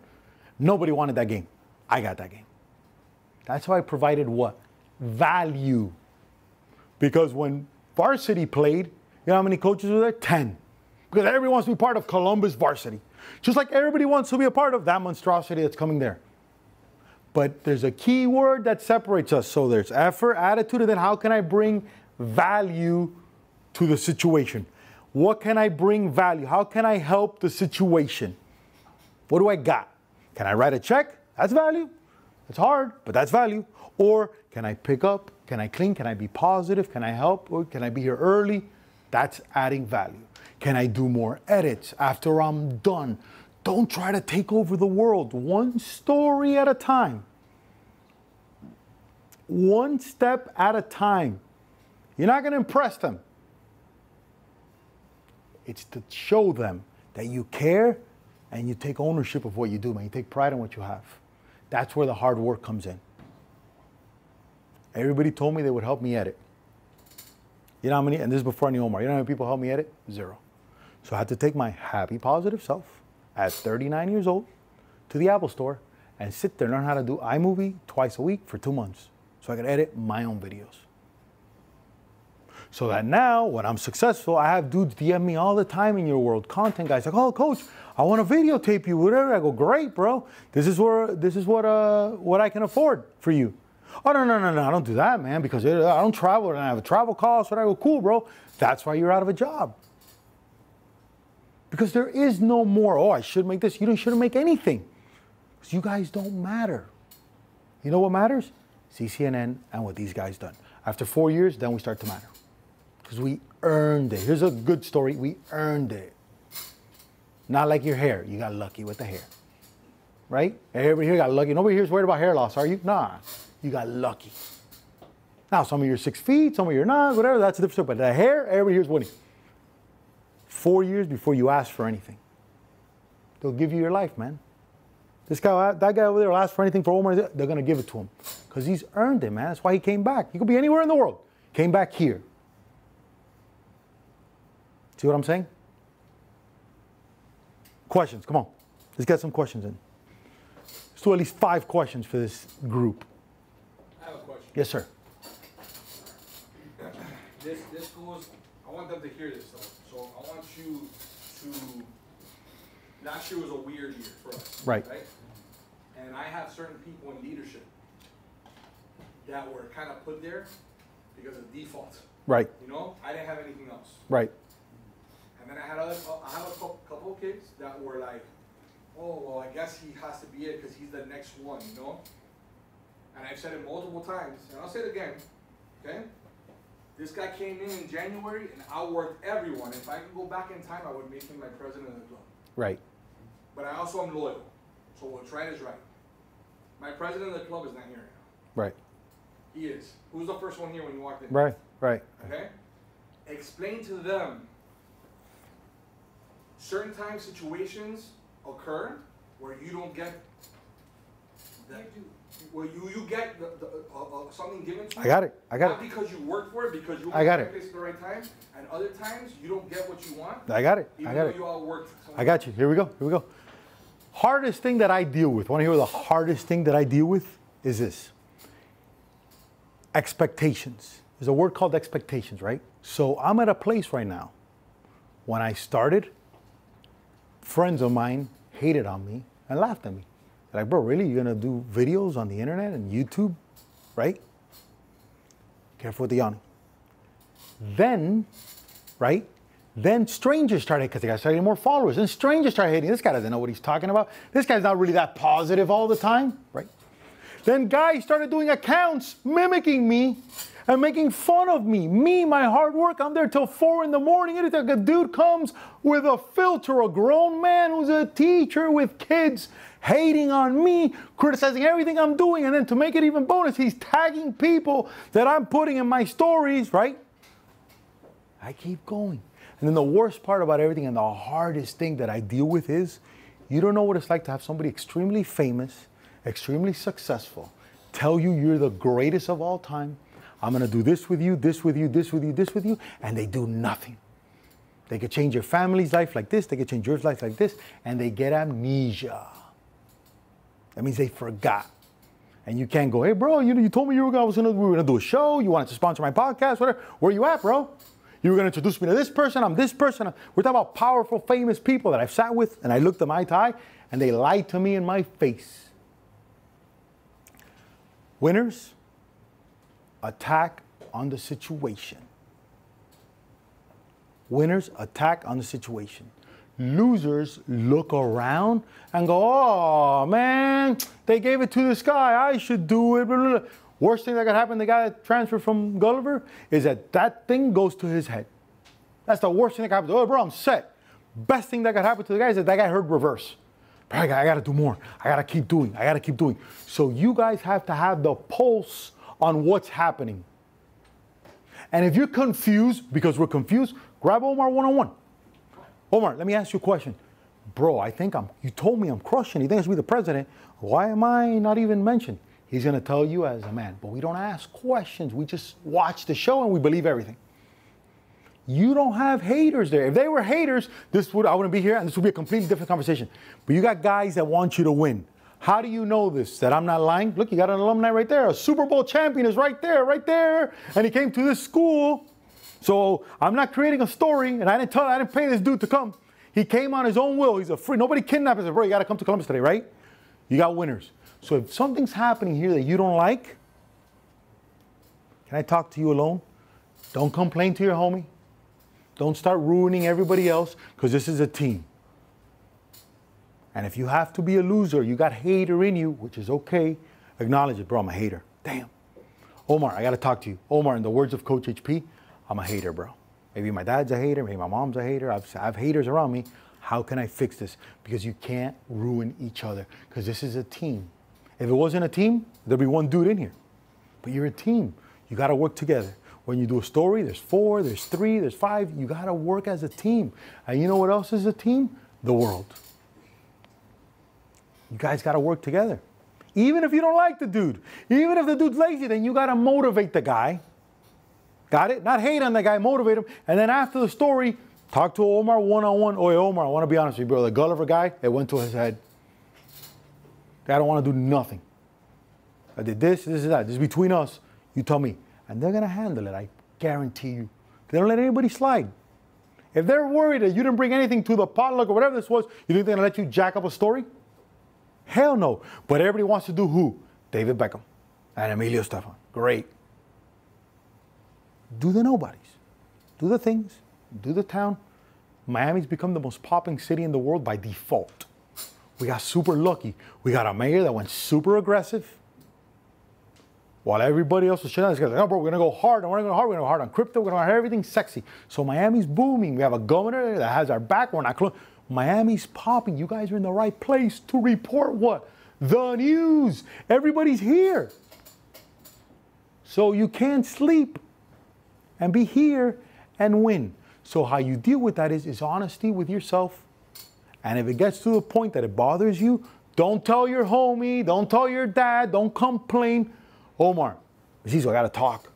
Nobody wanted that game. I got that game. That's how I provided what? Value. Because when varsity played, you know how many coaches were there? 10. Because everybody wants to be part of Columbus varsity. Just like everybody wants to be a part of that monstrosity that's coming there. But there's a key word that separates us. So there's effort, attitude, and then how can I bring value to the situation? What can I bring value? How can I help the situation? What do I got? Can I write a check? That's value. It's hard, but that's value. Or can I pick up? Can I clean? Can I be positive? Can I help? Or can I be here early? That's adding value. Can I do more edits after I'm done? Don't try to take over the world, one story at a time. one step at a time. You're not going to impress them. It's to show them that you care and you take ownership of what you do, man. You take pride in what you have. That's where the hard work comes in. Everybody told me they would help me edit. You know how many, and this is before I knew Omar, you know how many people helped me edit? Zero. So I had to take my happy, positive self at 39 years old to the Apple Store and sit there and learn how to do iMovie twice a week for 2 months so I could edit my own videos. So that now, when I'm successful, I have dudes DM me all the time in your world, content guys, like, oh, coach, I want to videotape you, whatever. I go, great, bro. This is what I can afford for you. Oh, no, I don't do that, man, because I don't travel and I have a travel cost. So I go, cool, bro. That's why you're out of a job. Because there is no more, oh, I should make this. You shouldn't make anything. Because you guys don't matter. You know what matters? CCNN and what these guys done. After 4 years, then we start to matter. Because we earned it. Here's a good story. We earned it. Not like your hair. You got lucky with the hair. Right? Everybody here got lucky. Nobody here's worried about hair loss, are you? Nah. You got lucky. Now, some of you are 6 feet, some of you are not, whatever. That's a different story. But the hair, everybody here's winning. 4 years before you ask for anything. They'll give you your life, man. This guy, that guy over there will ask for anything for Omar. They're going to give it to him. Because he's earned it, man. That's why he came back. He could be anywhere in the world. Came back here. See what I'm saying? Questions, come on. Let's get some questions in. Let's do at least 5 questions for this group. I have a question. Yes, sir. This goes, I want them to hear this though. So I want you to, last year was a weird year for us. Right? And I have certain people in leadership that were kind of put there because of default. Right. You know, I didn't have anything else. Right. And then I had a couple of kids that were like, oh, well, I guess he has to be it because he's the next one, you know? And I've said it multiple times, and I'll say it again, okay? This guy came in January and outworked everyone. If I could go back in time, I would make him my president of the club. Right. But I also am loyal, so what's right is right. My president of the club is not here now. Right. He is. Who's the first one here when you walked in? Right. Okay? Explain to them. Certain times situations occur where you don't get that, where you get the something given to you. I got it. Not because you work for it, because you got it at the right time, and other times you don't get what you want. I got it. You all worked. I got you. Here we go. Hardest thing that I deal with. Want to hear the hardest thing that I deal with is this. Expectations. There's a word called expectations, right? So I'm at a place right now. When I started, friends of mine hated on me and laughed at me. They're like, bro, really? You're gonna do videos on the internet and YouTube, right? Careful with the yawning. Then strangers started, because they started getting more followers. Then strangers started hating. This guy doesn't know what he's talking about. This guy's not really that positive all the time, right? Then guys started doing accounts, mimicking me and making fun of me. My hard work, I'm there till 4 in the morning. It's like a dude comes with a filter, a grown man who's a teacher with kids, hating on me, criticizing everything I'm doing. And then to make it even bonus, he's tagging people that I'm putting in my stories, right? I keep going. And then the worst part about everything and the hardest thing that I deal with is, you don't know what it's like to have somebody extremely famous, extremely successful, tell you you're the greatest of all time. I'm going to do this with you, this with you, this with you, this with you, and they do nothing. They could change your family's life like this, they could change your life like this, and they get amnesia. That means they forgot. And you can't go, hey, bro, you told me we were going to do a show, you wanted to sponsor my podcast, whatever. Where you at, bro? You were going to introduce me to this person, I'm this person. We're talking about powerful, famous people that I've sat with, and I looked them eye to eye, and they lied to me in my face. Winners. Attack on the situation. Winners attack on the situation. Losers look around and go, oh, man, they gave it to this guy. I should do it. Blah, blah, blah. Worst thing that could happen to the guy that transferred from Gulliver is that thing goes to his head. That's the worst thing that could happen. Oh, bro, I'm set. Best thing that could happen to the guy is that guy heard reverse. But I got to do more. I got to keep doing. So you guys have to have the pulse on what's happening. And if you're confused, because we're confused, grab Omar one-on-one. Omar, let me ask you a question. Bro, I think you told me I'm crushing. You think I should be the president. Why am I not even mentioned? He's going to tell you as a man. But we don't ask questions. We just watch the show and we believe everything. You don't have haters there. If they were haters, I wouldn't be here, and this would be a completely different conversation. But you got guys that want you to win. How do you know this, that I'm not lying? Look, you got an alumni right there. A Super Bowl champion is right there. And he came to this school. So I'm not creating a story, and I didn't pay this dude to come. He came on his own will. He's a free. Nobody kidnapped him. Said, bro, you got to come to Columbus today, right? You got winners. So if something's happening here that you don't like, can I talk to you alone? Don't complain to your homie. Don't start ruining everybody else, because this is a team. And if you have to be a loser, you got hater in you, which is okay. Acknowledge it, bro, I'm a hater. Damn. Omar, I got to talk to you. Omar, in the words of Coach HP, I'm a hater, bro. Maybe my dad's a hater. Maybe my mom's a hater. I have haters around me. How can I fix this? Because you can't ruin each other, because this is a team. If it wasn't a team, there'd be one dude in here. But you're a team. You got to work together. When you do a story, there's four, there's three, there's five. You got to work as a team. And you know what else is a team? The world. You guys got to work together. Even if you don't like the dude, even if the dude's lazy, then you got to motivate the guy. Got it? Not hate on the guy, motivate him. And then after the story, talk to Omar one-on-one. Oye, Omar, I want to be honest with you, bro. The Gulliver guy, it went to his head. I don't want to do nothing. I did this, this is that. This is between us. You tell me. And they're going to handle it, I guarantee you. They don't let anybody slide. If they're worried that you didn't bring anything to the potluck or whatever this was, you think they're going to let you jack up a story? Hell no. But everybody wants to do who? David Beckham and Emilio Estefan. Great. Do the nobodies. Do the things. Do the town. Miami's become the most popping city in the world by default. We got super lucky. We got a mayor that went super aggressive. While everybody else was shutting down, this guy's like, oh, bro, we're going to go hard. And we're going to go hard. We're going to go hard on crypto. We're going to go hard. Everything's sexy. So Miami's booming. We have a governor that has our back. We're not close. Miami's popping. You guys are in the right place to report what? The news. Everybody's here. So you can't sleep and be here and win. So how you deal with that is honesty with yourself. And if it gets to the point that it bothers you, don't tell your homie, don't tell your dad, don't complain. Omar, Ms. Izu, I got to talk.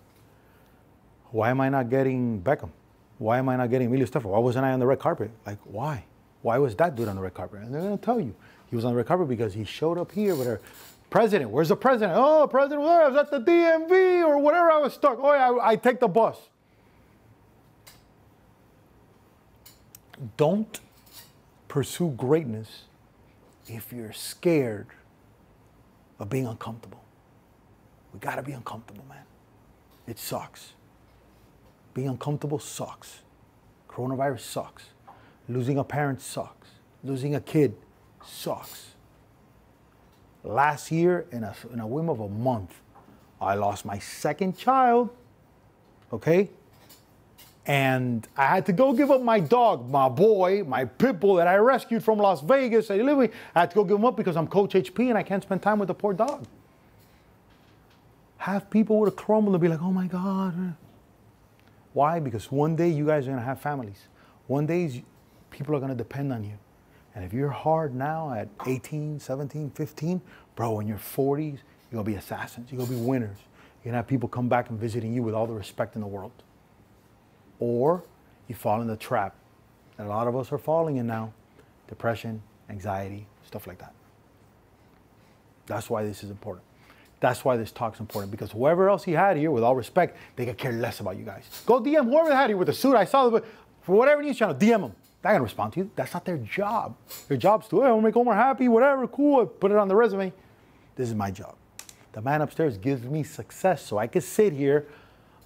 Why am I not getting Beckham? Why am I not getting Emilio Estefan? Why wasn't I on the red carpet? Like, why? Why was that dude on the red carpet? And they're going to tell you. He was on the red carpet because he showed up here with her. President, where's the president? Oh, president, where? I was at the DMV or whatever. I was stuck. Oh, yeah, I take the bus. Don't pursue greatness if you're scared of being uncomfortable. We got to be uncomfortable, man. It sucks. Being uncomfortable sucks. Coronavirus sucks. Losing a parent sucks. Losing a kid sucks. Last year, in a whim of a month, I lost my second child, okay? And I had to go give up my dog, my boy, my pit bull that I rescued from Las Vegas. I had to go give him up because I'm Coach HP and I can't spend time with the poor dog. Half people would have crumbled and be like, oh my God. Why? Because one day you guys are gonna have families. One day people are gonna depend on you. And if you're hard now at 18, 17, 15, bro, in your 40s, you're gonna be assassins, you're gonna be winners. You're gonna have people come back and visiting you with all the respect in the world. Or you fall in the trap that a lot of us are falling in now, depression, anxiety, stuff like that. That's why this is important. That's why this talk's important, because whoever else he had here, with all respect, they could care less about you guys. Go DM whoever had here with a suit. I saw them, for whatever news channel, DM them. They're gonna respond to you. That's not their job. Their job's to, hey, I wanna make Omar happy, whatever, cool, put it on the resume. This is my job. The man upstairs gives me success so I can sit here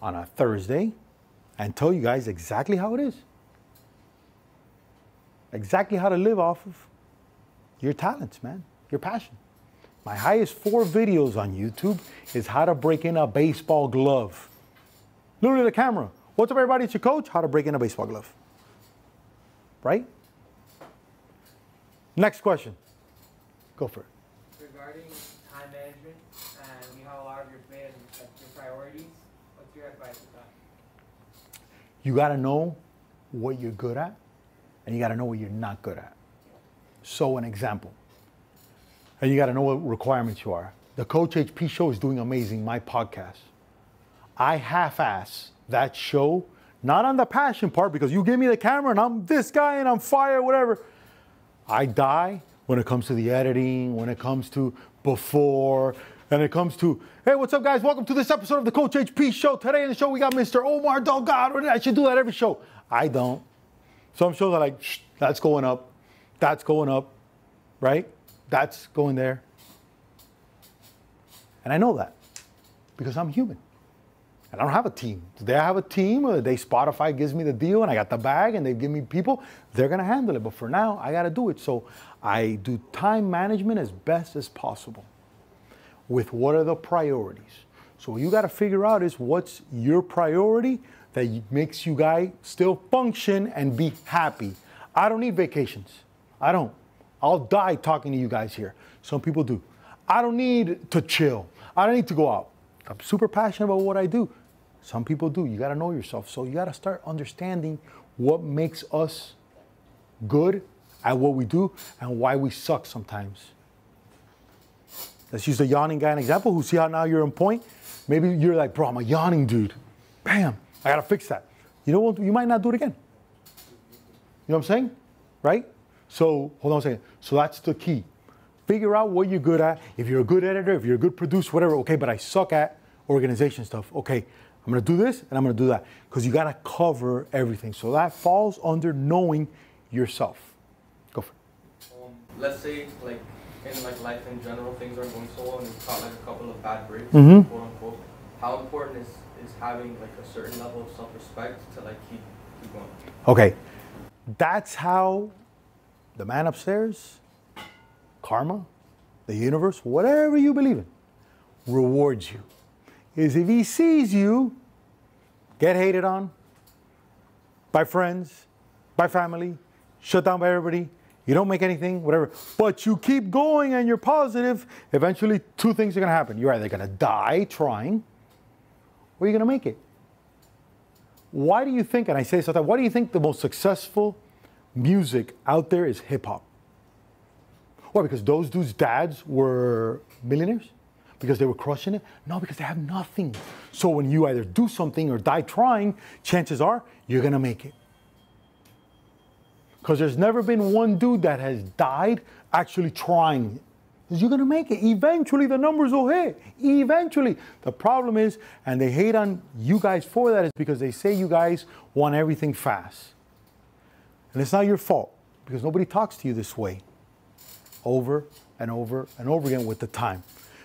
on a Thursday and tell you guys exactly how it is. Exactly how to live off of your talents, man, your passion. My highest 4 videos on YouTube is how to break in a baseball glove. Literally the camera. What's up, everybody? It's your coach. How to break in a baseball glove. Right? Next question. Go for it. regarding time management and how a lot of your plans affect your priorities, what's your advice with that? You got to know what you're good at, and you got to know what you're not good at. So an example, and you got to know what requirements you are. The Coach HP show is doing amazing, my podcast. I half-ass that show, not on the passion part, because you give me the camera and I'm this guy and I'm fire, whatever. I die when it comes to the editing, when it comes to before, and it comes to, hey, what's up, guys? Welcome to this episode of the Coach HP show. Today in the show, we got Mr. Omar Delgado. I should do that every show. I don't. Some shows are like, shh, that's going up. That's going up, right? That's going there. And I know that because I'm human. I don't have a team. Do they have a team? Or they Spotify gives me the deal and I got the bag and they give me people. They're going to handle it. But for now, I got to do it. So I do time management as best as possible with what are the priorities. So what you got to figure out is what's your priority that makes you guys still function and be happy. I don't need vacations. I don't. I'll die talking to you guys here. Some people do. I don't need to chill. I don't need to go out. I'm super passionate about what I do. Some people do. You got to know yourself. So you got to start understanding what makes us good at what we do and why we suck sometimes. Let's use the yawning guy as an example, who see how now you're on point. Maybe you're like, bro, I'm a yawning dude. Bam, I got to fix that. You know what? You might not do it again. You know what I'm saying? Right? So hold on a second. So that's the key. Figure out what you're good at. If you're a good editor, if you're a good producer, whatever, okay, but I suck at organization stuff. Okay, I'm gonna do this and I'm gonna do that. Because you gotta cover everything. So that falls under knowing yourself. Go for it. Let's say like in like life in general, things aren't going so well and you've caught like a couple of bad breaks, quote unquote. How important is having like a certain level of self-respect to like keep going? Okay. That's how the man upstairs, karma, the universe, whatever you believe in, rewards you. Is if he sees you get hated on by friends, by family, shut down by everybody, you don't make anything, whatever, but you keep going and you're positive, eventually two things are gonna happen. You're either gonna die trying, or you're gonna make it. Why do you think, and I say sometimes, why do you think the most successful music out there is hip hop? Why? Because those dudes' dads were millionaires? Because they were crushing it? No, because they have nothing. So when you either do something or die trying, chances are you're gonna make it. Because there's never been one dude that has died actually trying. Because you're gonna make it. Eventually the numbers will hit. Eventually. The problem is, and they hate on you guys for that, is because they say you guys want everything fast. And it's not your fault because nobody talks to you this way. Over and over and over again with the time,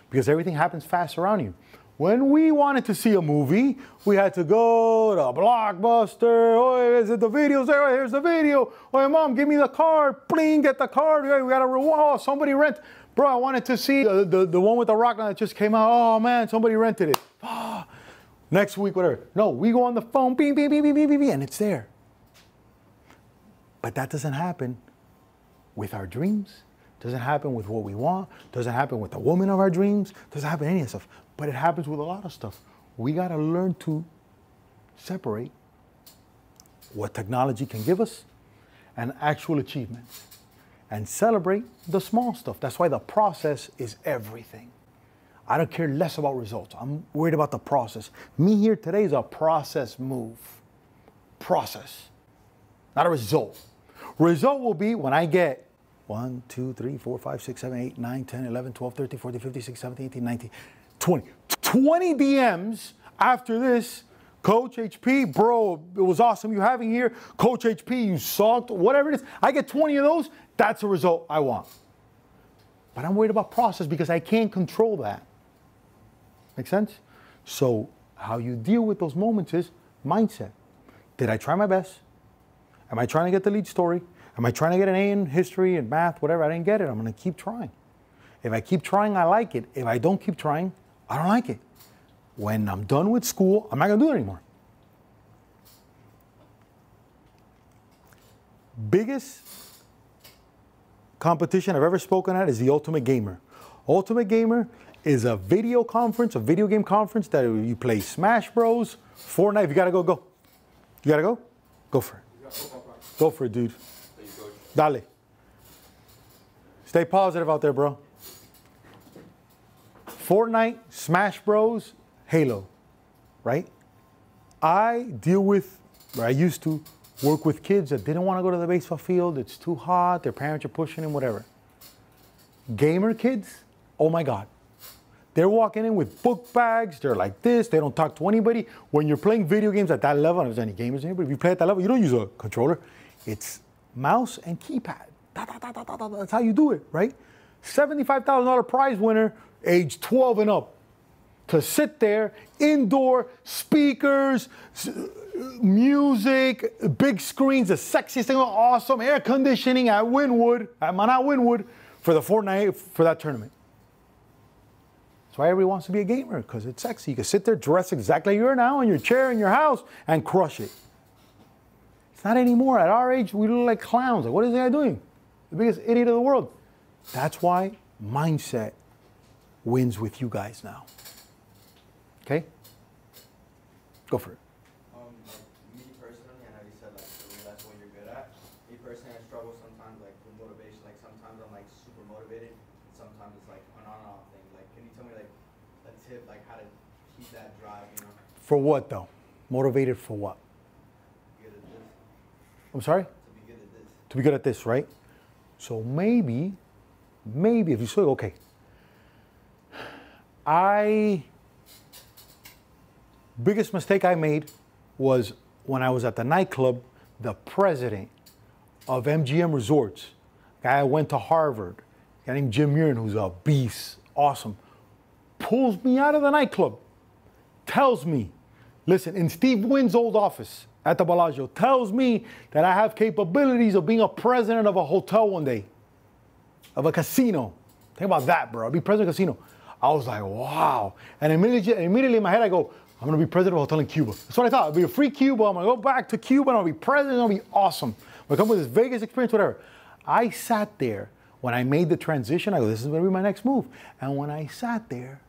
because everything happens fast around you. When we wanted to see a movie, we had to go to Blockbuster. Oh, is it the videos there? Oh, here's the video. Oh, mom, give me the card. Bling, get the card. We got a reward. Oh, somebody rent. Bro, I wanted to see the one with the rock that just came out. Oh man, somebody rented it. Oh, next week, whatever. No, we go on the phone. Beep, beep, beep, beep, beep, beep, and it's there. But that doesn't happen with our dreams. Doesn't happen with what we want, doesn't happen with the woman of our dreams, doesn't happen any of that stuff, but it happens with a lot of stuff. We gotta learn to separate what technology can give us and actual achievements and celebrate the small stuff. That's why the process is everything. I don't care less about results. I'm worried about the process. Me here today is a process move. Process, not a result. Result will be when I get 1, 2, 3, 4, 5, 6, 7, 8, 9, 10, 11, 12, 13, 14, 15, 16, 17, 18, 19, 20. 20 DMs after this. Coach HP, bro, it was awesome you having here. Coach HP, you sucked, whatever it is. I get 20 of those. That's a result I want. But I'm worried about process because I can't control that. Make sense? So how you deal with those moments is mindset. Did I try my best? Am I trying to get the lead story? Am I trying to get an A in history and math, whatever? I didn't get it. I'm going to keep trying. If I keep trying, I like it. If I don't keep trying, I don't like it. When I'm done with school, I'm not going to do it anymore. Biggest competition I've ever spoken at is the Ultimate Gamer. Ultimate Gamer is a video conference, a video game conference that you play Smash Bros, Fortnite. If you gotta go, go. You gotta go? Go for it. Go for it, dude. Dale. Stay positive out there, bro. Fortnite, Smash Bros, Halo, right? I deal with, or I used to work with kids that didn't want to go to the baseball field. It's too hot. Their parents are pushing them, whatever. Gamer kids, oh my God. They're walking in with book bags. They're like this. They don't talk to anybody. When you're playing video games at that level, I don't know if there's any gamers in here, but if you play at that level, you don't use a controller. It's mouse and keypad. Da, da, da, da, da, da. That's how you do it, right? $75,000 prize winner, age 12 and up, to sit there, indoor, speakers, music, big screens, the sexiest thing, awesome air conditioning at Wynwood, at Mount Wynwood, for the Fortnite, for that tournament. That's why everybody wants to be a gamer, because it's sexy. You can sit there, dress exactly like you are now, in your chair, in your house, and crush it. It's not anymore. At our age, we look like clowns. Like, what is the guy doing? The biggest idiot of the world. That's why mindset wins with you guys now. Okay? Go for it. Me personally, I know you said like to realize what you're good at. Me personally, I struggle sometimes like with motivation. Like sometimes I'm like super motivated. And sometimes it's like an on and off thing. Like, can you tell me like a tip like how to keep that drive? You know? For what though? Motivated for what? Good at this. I'm sorry? To be good at this. To be good at this, right? So maybe if you say okay, biggest mistake I made was when I was at the nightclub, the president of MGM Resorts, a guy went to Harvard, a guy named Jim Murin, who's a beast, awesome, pulls me out of the nightclub, tells me, listen, in Steve Wynn's old office at the Bellagio, tells me that I have capabilities of being a president of a hotel one day, of a casino. Think about that, bro. I'll be president of a casino. I was like, wow. And immediately in my head, I go, I'm going to be president of a hotel in Cuba. That's what I thought. I'll be a free Cuba. I'm going to go back to Cuba and I'll be president. It'll be awesome. I'm going to come with this Vegas experience, whatever. I sat there when I made the transition. I go, this is going to be my next move. And when I sat there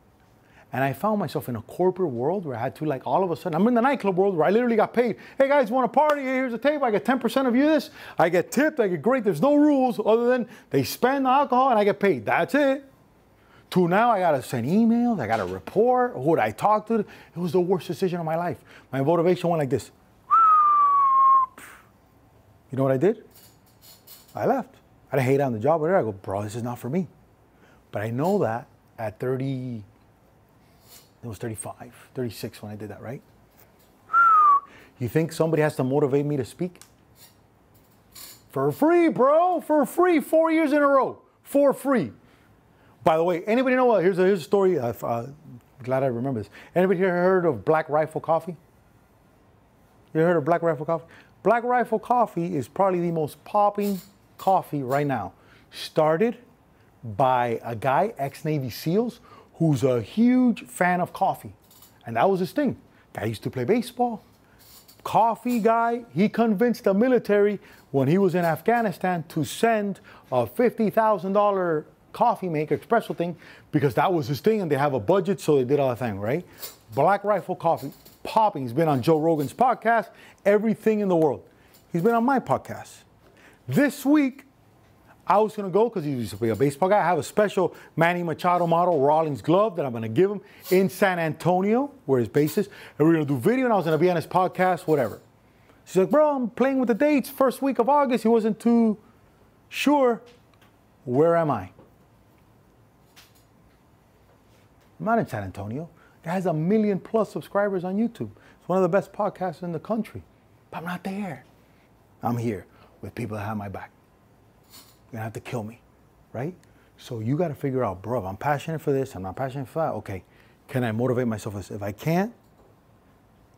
and I found myself in a corporate world where I had to, like, all of a sudden, I'm in the nightclub world where I literally got paid. Hey, guys, want a party? Here's a table. I get 10% of you this. I get tipped. I get great. There's no rules other than they spend the alcohol and I get paid. That's it. To now, I gotta send emails, I gotta report, who would I talk to? It was the worst decision of my life. My motivation went like this. You know what I did? I left. I didn't hate on the job, whatever. I go, bro, this is not for me. But I know that at 30, it was 35, 36 when I did that, right? You think somebody has to motivate me to speak? For free, bro, for free, 4 years in a row, for free. By the way, anybody know what? Here's a story. I'm glad I remember this. Anybody here heard of Black Rifle Coffee? You heard of Black Rifle Coffee? Black Rifle Coffee is probably the most popping coffee right now. Started by a guy, ex-Navy SEALs, who's a huge fan of coffee. And that was his thing. Guy used to play baseball. Coffee guy, he convinced the military when he was in Afghanistan to send a $50,000 coffee maker, espresso thing, because that was his thing and they have a budget, so they did all that thing, right? Black Rifle Coffee, popping. He's been on Joe Rogan's podcast, everything in the world. He's been on my podcast. This week, I was gonna go, because he used to be a baseball guy, I have a special Manny Machado model Rawlings glove that I'm gonna give him in San Antonio, where his base is, and we're gonna do video and I was gonna be on his podcast, whatever. She's like, bro, I'm playing with the dates, first week of August, he wasn't too sure. Where am I? I'm not in San Antonio. It has 1 million+ subscribers on YouTube. It's one of the best podcasts in the country. But I'm not there. I'm here with people that have my back. You're gonna have to kill me, right? So you gotta figure out, bro, I'm passionate for this, I'm not passionate for that. Okay, can I motivate myself? If I can't,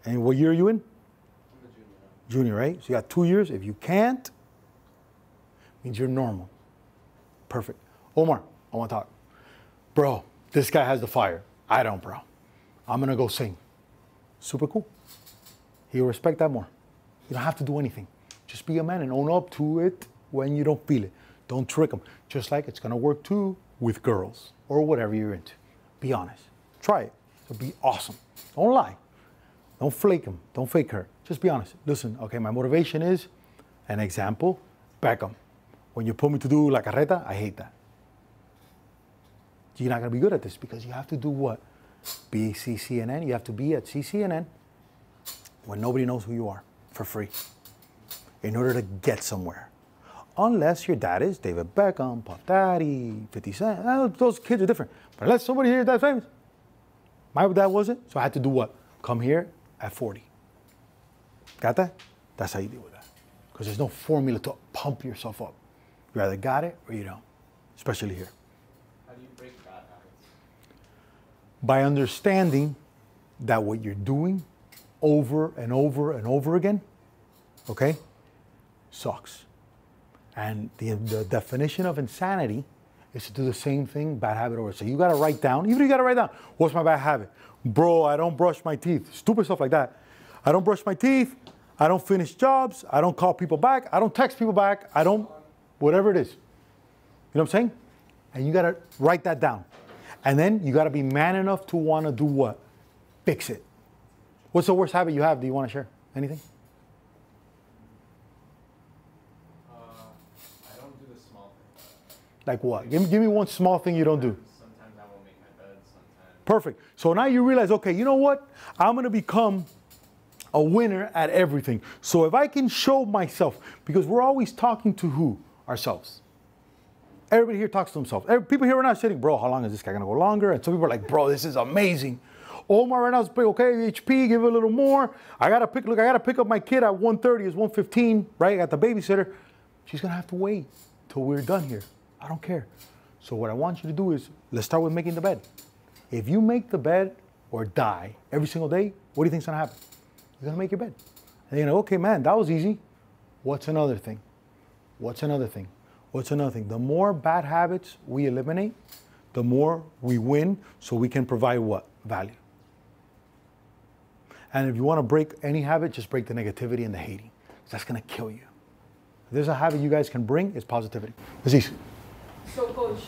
and what year are you in? I'm a junior. Junior, right? So you got 2 years. If you can't, means you're normal. Perfect. Omar, I wanna talk. Bro. This guy has the fire. I don't, bro. I'm gonna go sing. Super cool. He'll respect that more. You don't have to do anything. Just be a man and own up to it when you don't feel it. Don't trick him. Just like it's gonna work too with girls or whatever you're into. Be honest. Try it. It'll be awesome. Don't lie. Don't flake him. Don't fake her. Just be honest. Listen, okay, my motivation is, an example, Beckham. When you put me to do la carreta, I hate that. You're not going to be good at this because you have to do what? Be CCNN. You have to be at CCNN when nobody knows who you are for free in order to get somewhere. Unless your dad is David Beckham, Pop Daddy, 50 Cent. Those kids are different. But unless somebody here is that famous. My dad wasn't, so I had to do what? Come here at 40. Got that? That's how you deal with that. Because there's no formula to pump yourself up. You either got it or you don't, especially here. How do you break bad habits? By understanding that what you're doing over and over and over again, okay, sucks. And the definition of insanity is to do the same thing, bad habit over. So you gotta write down, even if you gotta write down, what's my bad habit? Bro, I don't brush my teeth. Stupid stuff like that. I don't brush my teeth. I don't finish jobs. I don't call people back. I don't text people back. I don't, whatever it is. You know what I'm saying? And you gotta write that down. And then you gotta be man enough to wanna do what? Fix it. What's the worst habit you have? Do you wanna share anything? Like what? Give me one small thing you don't do. Sometimes I won't make my bed, sometimes. Perfect. So now you realize, okay, you know what? I'm going to become a winner at everything. So if I can show myself, because we're always talking to who? Ourselves. Everybody here talks to themselves. People here right now are sitting, bro, how long is this guy going to go longer? And some people are like, bro, this is amazing. Omar right now is like, okay, HP, give it a little more. I got to pick up my kid at 1:30, it's 1:15, right? I got the babysitter. She's going to have to wait till we're done here. I don't care. So what I want you to do is, let's start with making the bed. If you make the bed or die every single day, what do you think's gonna happen? You're gonna make your bed. And you're gonna, okay, man, that was easy. What's another thing? What's another thing? What's another thing? The more bad habits we eliminate, the more we win, so we can provide what? Value. And if you wanna break any habit, just break the negativity and the hating. That's gonna kill you. If there's a habit you guys can bring, it's positivity. It's easy. So Coach,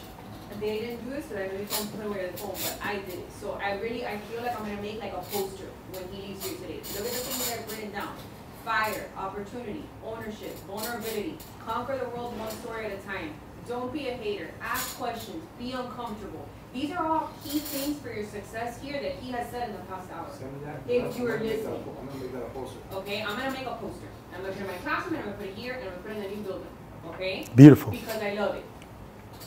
they didn't do this, and I really don't put away at home, but I did it. So I feel like I'm going to make like a poster when he leaves here today. Look at the things that I've written down. Fire, opportunity, ownership, vulnerability, conquer the world one story at a time. Don't be a hater, ask questions, be uncomfortable. These are all key things for your success here that he has said in the past hour. If you were listening. I'm going to make that a poster. Okay, I'm going to make a poster. I'm going to put it in my classroom, and I'm going to put it here, and I'm going to put it in the new building. Okay? Beautiful. Because I love it.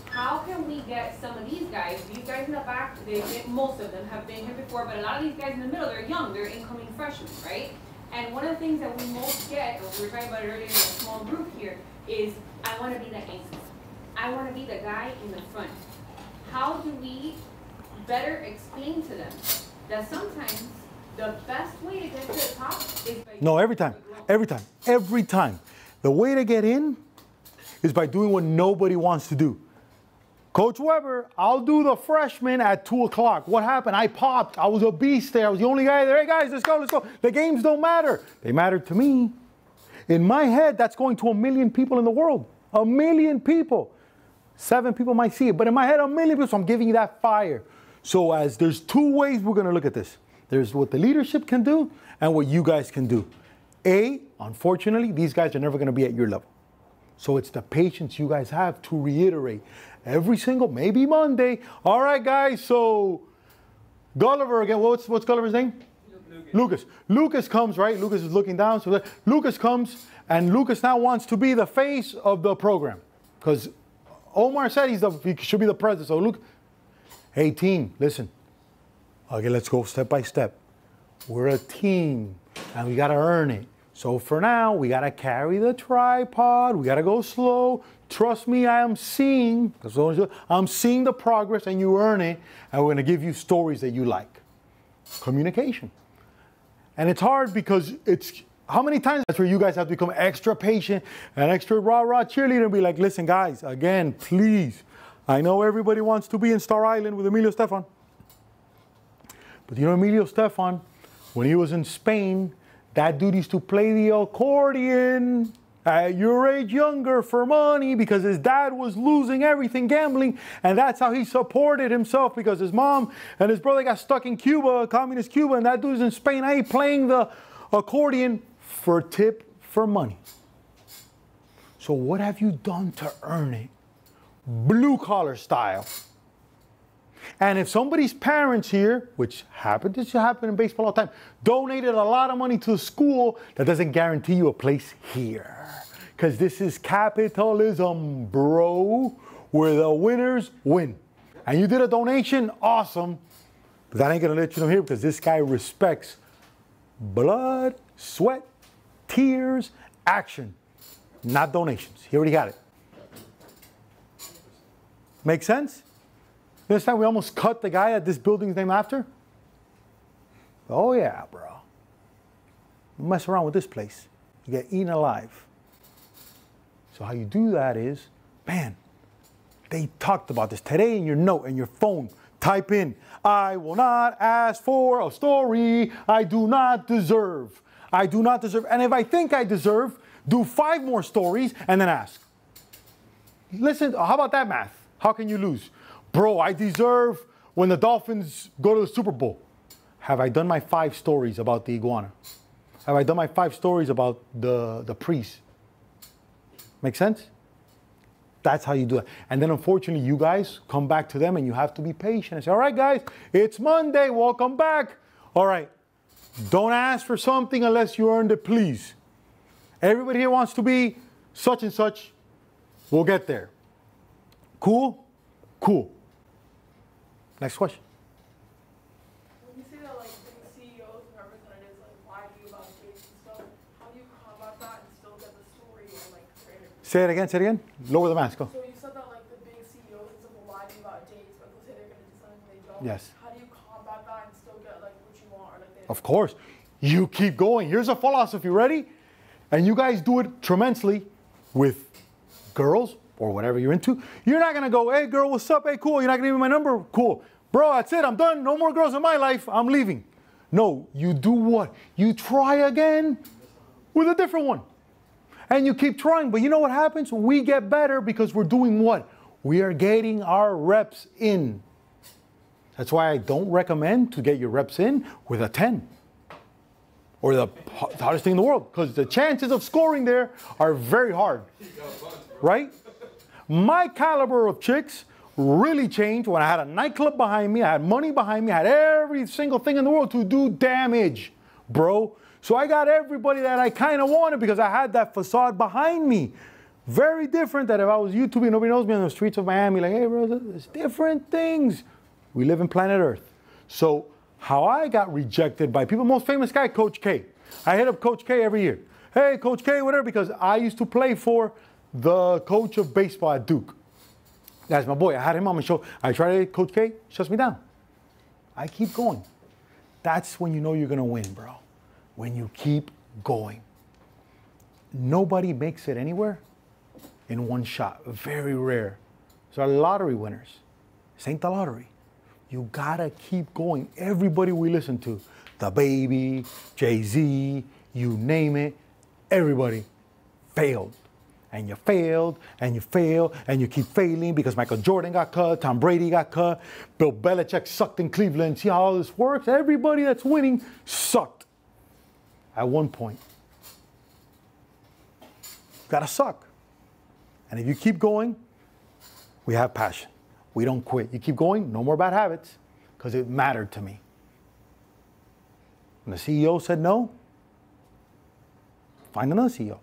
How can we get some of these guys in the back, most of them have been here before, but a lot of these guys in the middle, they're young, they're incoming freshmen, right? And one of the things that we most get, and we were talking about it earlier in a small group here, is I want to be the anchor. I want to be the guy in the front. How do we better explain to them that sometimes the best way to get to the top is by... No, every time. The way to get in is by doing what nobody wants to do. Coach Weber, I'll do the freshman at 2 o'clock. What happened? I popped. I was a beast there. I was the only guy there. Hey, guys, let's go, let's go. The games don't matter. They matter to me. In my head, that's going to 1 million people in the world. 1 million people. 7 people might see it, but in my head, 1 million people. So I'm giving you that fire. So as there's 2 ways we're going to look at this. There's what the leadership can do and what you guys can do. A, unfortunately, these guys are never going to be at your level. So it's the patience you guys have to reiterate every single, maybe Monday. All right, guys, so Gulliver again. What's Gulliver's name? Lucas. Lucas comes, right? Lucas is looking down. So Lucas comes, and Lucas now wants to be the face of the program. Because Omar said he should be the president. So Luke, hey, team, listen. Okay, let's go step by step. We're a team, and we got to earn it. So for now, we got to carry the tripod. We got to go slow. Trust me, I am seeing. I'm seeing the progress, and you earn it. And we're going to give you stories that you like. Communication. And it's hard because it's, how many times that's where you guys have to become extra patient and extra rah-rah cheerleader and be like, listen, guys, again, please. I know everybody wants to be in Star Island with Emilio Estefan. But you know Emilio Estefan, when he was in Spain, that dude used to play the accordion. At your age, younger for money, because his dad was losing everything gambling, and that's how he supported himself, because his mom and his brother got stuck in Cuba, communist Cuba, and that dude's in Spain A playing the accordion for tip for money. So what have you done to earn it? Blue collar style. And if somebody's parents here, which happened, this should happen in baseball all the time, donated a lot of money to a school, that doesn't guarantee you a place here. Because this is capitalism, bro, where the winners win. And you did a donation, awesome. But that ain't gonna let you know here, because this guy respects blood, sweat, tears, action, not donations. He already got it. Make sense? This time we almost cut the guy that this building's named after. Oh yeah, bro. You mess around with this place, you get eaten alive. So how you do that is, man, they talked about this today in your note, in your phone. Type in, I will not ask for a story I do not deserve. I do not deserve, and if I think I deserve, do 5 more stories and then ask. Listen, how about that math? How can you lose? Bro, I deserve when the Dolphins go to the Super Bowl. Have I done my 5 stories about the iguana? Have I done my 5 stories about the priest? Make sense? That's how you do it. And then unfortunately, you guys come back to them and you have to be patient and say, all right, guys, it's Monday, welcome back. All right, don't ask for something unless you earned it, please. Everybody here wants to be such and such. We'll get there. Cool? Cool. Next question. When you say that, like, the CEOs and representatives, like, why do you volunteer and stuff, how do you come about that and still get the story and, like, create it? Say it again. Lower the mask, go. So you said that, like, the big CEOs and stuff will lie to you about dates, but they'll say they're going to do something they don't. Yes. How do you combat that and still get, like, what you want? Or, like, of course. You keep going. Here's a philosophy. Ready? And you guys do it tremendously with girls, or whatever you're into. You're not gonna go, hey girl, what's up? Hey, cool, you're not gonna give me my number? Cool. Bro, that's it, I'm done. No more girls in my life, I'm leaving. No, you do what? You try again with a different one. And you keep trying, but you know what happens? We get better because we're doing what? We are getting our reps in. That's why I don't recommend to get your reps in with a 10. Or the hardest thing in the world, because the chances of scoring there are very hard, right? My caliber of chicks really changed when I had a nightclub behind me, I had money behind me, I had every single thing in the world to do damage, bro. So I got everybody that I kind of wanted because I had that facade behind me. Very different than if I was YouTubing and nobody knows me on the streets of Miami, like, hey, bro, there's different things. We live in planet Earth. So how I got rejected by people, most famous guy, Coach K. I hit up Coach K every year. Hey, Coach K, whatever, because I used to play for the coach of baseball at Duke. That's my boy. I had him on my show. I tried to hit Coach K, shuts me down. I keep going. That's when you know you're going to win, bro. When you keep going. Nobody makes it anywhere in one shot. Very rare. So lottery winners. This ain't the lottery. You gotta keep going. Everybody we listen to, the Baby, Jay-Z, you name it, everybody failed. And you failed, and you failed, and you keep failing because Michael Jordan got cut, Tom Brady got cut, Bill Belichick sucked in Cleveland. See how all this works? Everybody that's winning sucked at one point. You gotta suck. And if you keep going, we have passion. We don't quit. You keep going, no more bad habits, because it mattered to me. When the CEO said no, find another CEO.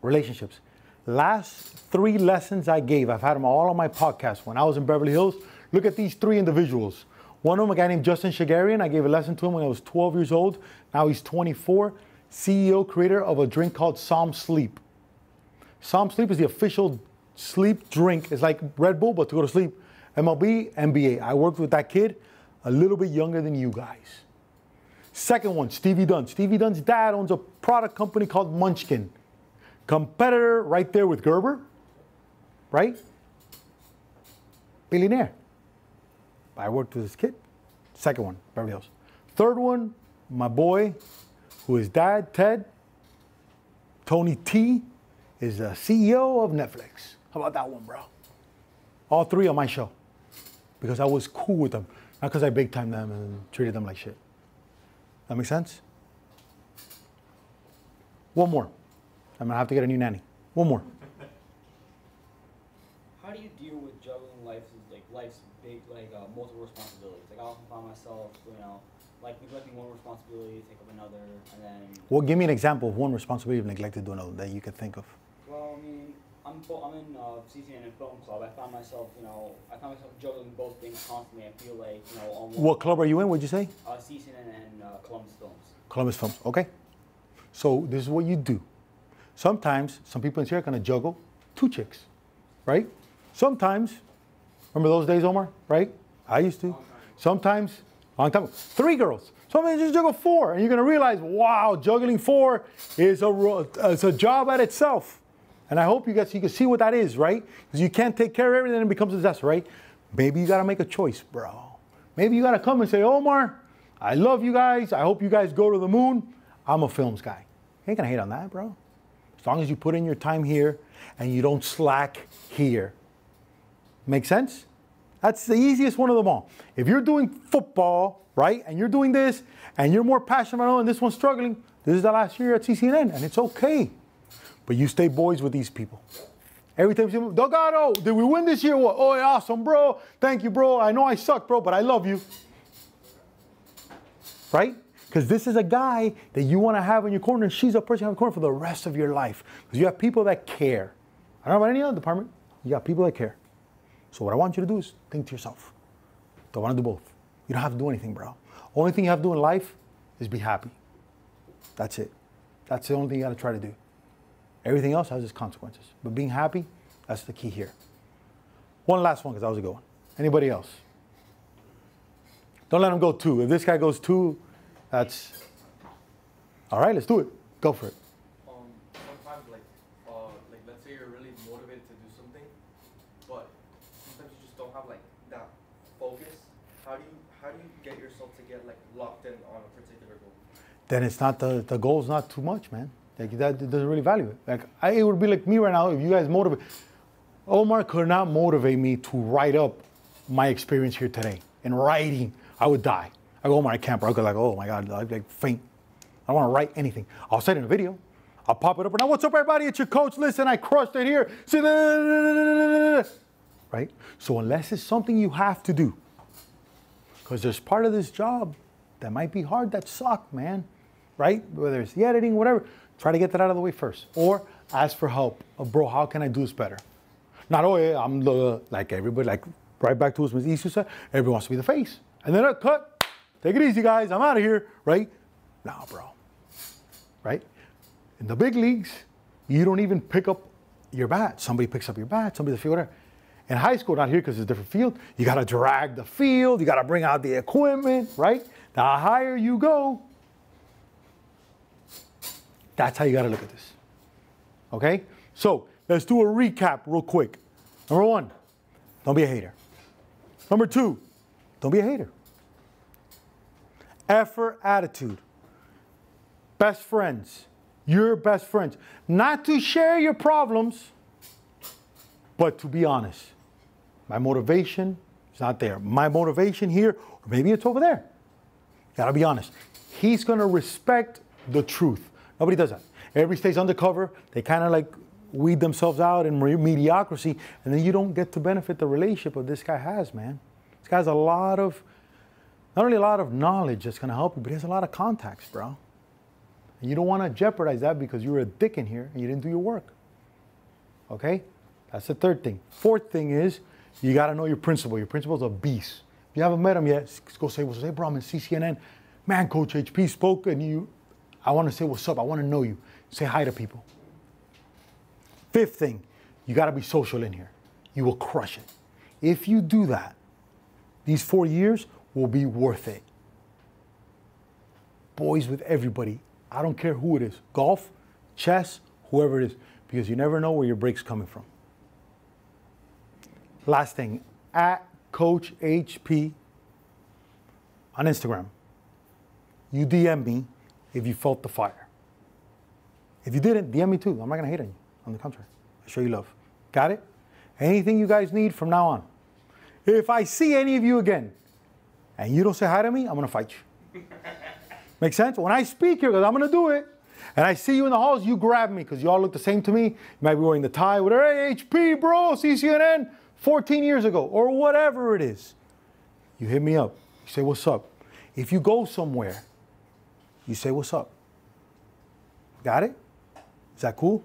Relationships. Last 3 lessons I gave, I've had them all on my podcast. When I was in Beverly Hills, look at these 3 individuals. One of them, a guy named Justin Shagarian, I gave a lesson to him when I was 12 years old. Now he's 24, CEO, creator of a drink called Psalm Sleep. Psalm Sleep is the official sleep drink. It's like Red Bull, but to go to sleep. MLB, NBA. I worked with that kid, a little bit younger than you guys. Second one, Stevie Dunn. Stevie Dunn's dad owns a product company called Munchkin. Competitor right there with Gerber, right? Billionaire. I worked with this kid. Second one, Beverly Hills. Third one, my boy, who is dad, Ted, Tony T is the CEO of Netflix. How about that one, bro? All three on my show because I was cool with them, not because I big-timed them and treated them like shit. That makes sense? One more. I'm gonna have to get a new nanny. One more. How do you deal with juggling life's big, multiple responsibilities? Like I often find myself, you know, like neglecting one responsibility to take up another, and then. Well, give me an example of one responsibility you've neglected to another that you can think of. Well, I mean, I'm in CCNN and film club. I find myself, you know, juggling both things constantly. I feel like, you know, on what club are you in? What'd you say? CCNN and Columbus Films. Columbus Films. Okay. So this is what you do. Sometimes some people in here are gonna juggle two chicks, right? Sometimes, remember those days, Omar? Right? I used to. Sometimes, long time ago, three girls. Sometimes you just juggle four, and you're gonna realize, wow, juggling four is a job at itself. And I hope you guys you can see what that is, right? Because you can't take care of everything, and it becomes a disaster, right? Maybe you gotta make a choice, bro. Maybe you gotta come and say, Omar, I love you guys. I hope you guys go to the moon. I'm a films guy. You ain't gonna hate on that, bro. As long as you put in your time here and you don't slack here. Make sense? That's the easiest one of them all. If you're doing football, right, and you're doing this, and you're more passionate about it, and this one's struggling, this is the last year at CCNN, and it's okay. But you stay boys with these people. Every time you say, Delgado, did we win this year? What? Oh, awesome, bro. Thank you, bro. I know I suck, bro, but I love you. Right? Because this is a guy that you want to have in your corner. She's a person you have in your corner for the rest of your life. Because you have people that care. I don't know about any other department. You got people that care. So what I want you to do is think to yourself. Don't want to do both. You don't have to do anything, bro. Only thing you have to do in life is be happy. That's it. That's the only thing you got to try to do. Everything else has its consequences. But being happy, that's the key here. One last one, because that was a good one. Anybody else? Don't let him go two. If this guy goes two, that's all right. Let's do it. Go for it. Sometimes, like let's say you're really motivated to do something, but sometimes you just don't have like that focus. How do you get yourself to get like locked in on a particular goal? Then it's not the goal's not too much, man. Like that doesn't really value it. Like it would be like me right now if you guys motivate. Omar could not motivate me to write up my experience here today in writing. I would die. I go, Omar, I can't, bro. I go like, oh my God, I like faint. I don't want to write anything. I'll say it in a video. I'll pop it up. And now, what's up, everybody? It's your coach. Listen, I crushed it here. See, right? So unless it's something you have to do, because there's part of this job that might be hard, that suck, man, right? Whether it's the editing, whatever, try to get that out of the way first. Or ask for help. Oh, bro, how can I do this better? Not, oh, yeah, I'm the, like everybody, like right back to what Ms. Izu said, everyone wants to be the face. And then I cut. Take it easy, guys. I'm out of here, right? Nah, bro. Right? In the big leagues, you don't even pick up your bat. Somebody picks up your bat. Somebody's a fielder. In high school, not here because it's a different field. You got to drag the field. You got to bring out the equipment, right? The higher you go, that's how you got to look at this. Okay? So let's do a recap real quick. Number one, don't be a hater. Number two, don't be a hater. Effort attitude. Best friends. Your best friends. Not to share your problems, but to be honest. My motivation is not there. My motivation here, or maybe it's over there. Gotta be honest. He's gonna respect the truth. Nobody does that. Everybody stays undercover. They kind of like weed themselves out in mediocrity, and then you don't get to benefit the relationship that this guy has, man. This guy has a lot of not only a lot of knowledge that's going to help you, but he has a lot of contacts, bro. And you don't want to jeopardize that because you were a dick in here and you didn't do your work. Okay? That's the third thing. Fourth thing is you got to know your principal. Your principal's a beast. If you haven't met him yet, go say, what's up, hey, bro, I'm in CCNN. Man, Coach HP spoke and you, I want to say what's up. I want to know you. Say hi to people. Fifth thing, you got to be social in here. You will crush it. If you do that, these 4 years will be worth it. Boys with everybody. I don't care who it is. Golf, chess, whoever it is. Because you never know where your break's coming from. Last thing. At Coach HP on Instagram. You DM me if you felt the fire. If you didn't, DM me too. I'm not going to hate on you. On the contrary, I show you love. Got it? Anything you guys need from now on. If I see any of you again and you don't say hi to me, I'm going to fight you. Make sense? When I speak here, because I'm going to do it, and I see you in the halls, you grab me because you all look the same to me. You might be wearing the tie, whatever, hey, HP, bro, CCNN, 14 years ago, or whatever it is. You hit me up. You say, what's up? If you go somewhere, you say, what's up? Got it? Is that cool?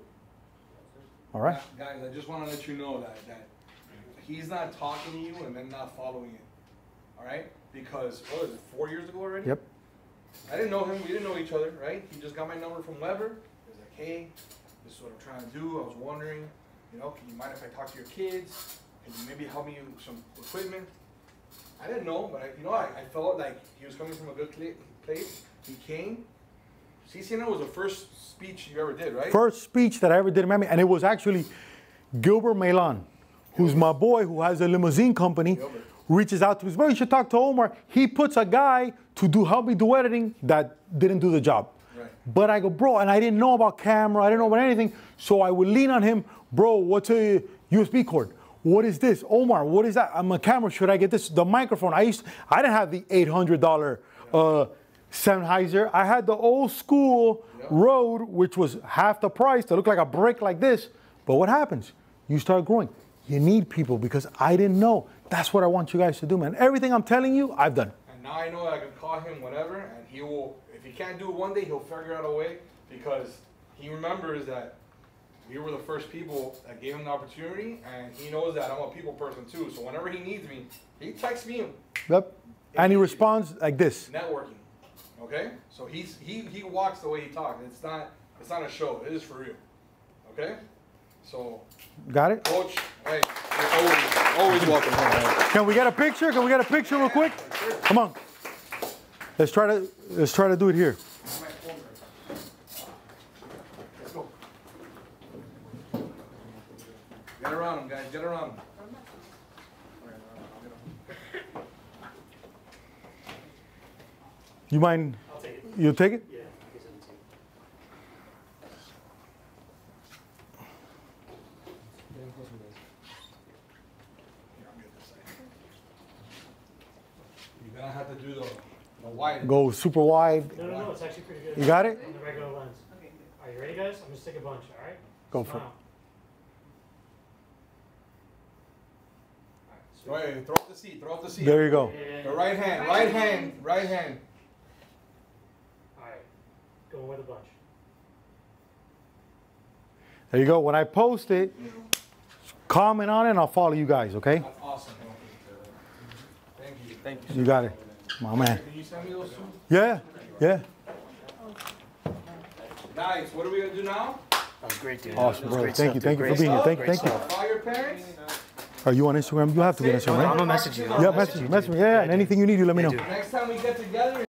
All right. Guys, I just want to let you know that he's not talking to you and then not following it. All right? Because, what was it, 4 years ago already? Yep. I didn't know him. We didn't know each other, right? He just got my number from Weber. He was like, hey, this is what I'm trying to do. I was wondering, you know, can you mind if I talk to your kids? Can you maybe help me with some equipment? I didn't know, but, I felt like he was coming from a good place. He came. CCNN was the first speech you ever did, right? First speech that I ever did in Miami. And it was actually Gilbert Melon, who's my boy, who has a limousine company. Gilbert reaches out to his brother, you should talk to Omar. He puts a guy to help me do editing that didn't do the job. Right. But I go, bro, and I didn't know about camera, I didn't know about anything, so I would lean on him, bro, what's a USB cord? What is this? Omar, what is that? I'm a camera, should I get this? The microphone, I didn't have the $800 Sennheiser. I had the old school Rode, which was half the price, that looked like a brick like this. But what happens? You start growing. You need people because I didn't know. That's what I want you guys to do, man. Everything I'm telling you, I've done. And now I know that I can call him whenever, and he will, if he can't do it one day, he'll figure out a way, because he remembers that we were the first people that gave him the opportunity, and he knows that I'm a people person too. So whenever he needs me, he texts me. Yep. And he responds like this. Networking. Okay? So he walks the way he talks. It's not a show. It is for real. Okay? So, got it? Coach, hey, you're always welcome home. Can we get a picture? Can we get a picture real quick? Sure. Come on. Let's try to do it here. Let's go. Get around him, guys. Get around him. You mind? I'll take it. You'll take it? Yeah. I have to do the wide. Go super wide. No, it's actually pretty good. You got it? On the regular lens. Okay. Are you ready, guys? I'm going to stick a bunch, all right? Go for it. All right, so throw up the seat, throw up the seat. There you go. Yeah. The right hand, right hand, right hand. All right, go with a bunch. There you go. When I post it, comment on it, and I'll follow you guys, okay? That's awesome. Thank you. You got it. My man. Can you send me those two? Yeah. Yeah. Nice. What are we going to do now? That was great, dude. Awesome, bro. Thank you. Thank you for being here. Thank you. Call your parents. Are you on Instagram? You have to be on Instagram, right? I'm going to message you. Yeah, message me. Yeah, and anything you need, you let me know. Next time we get together.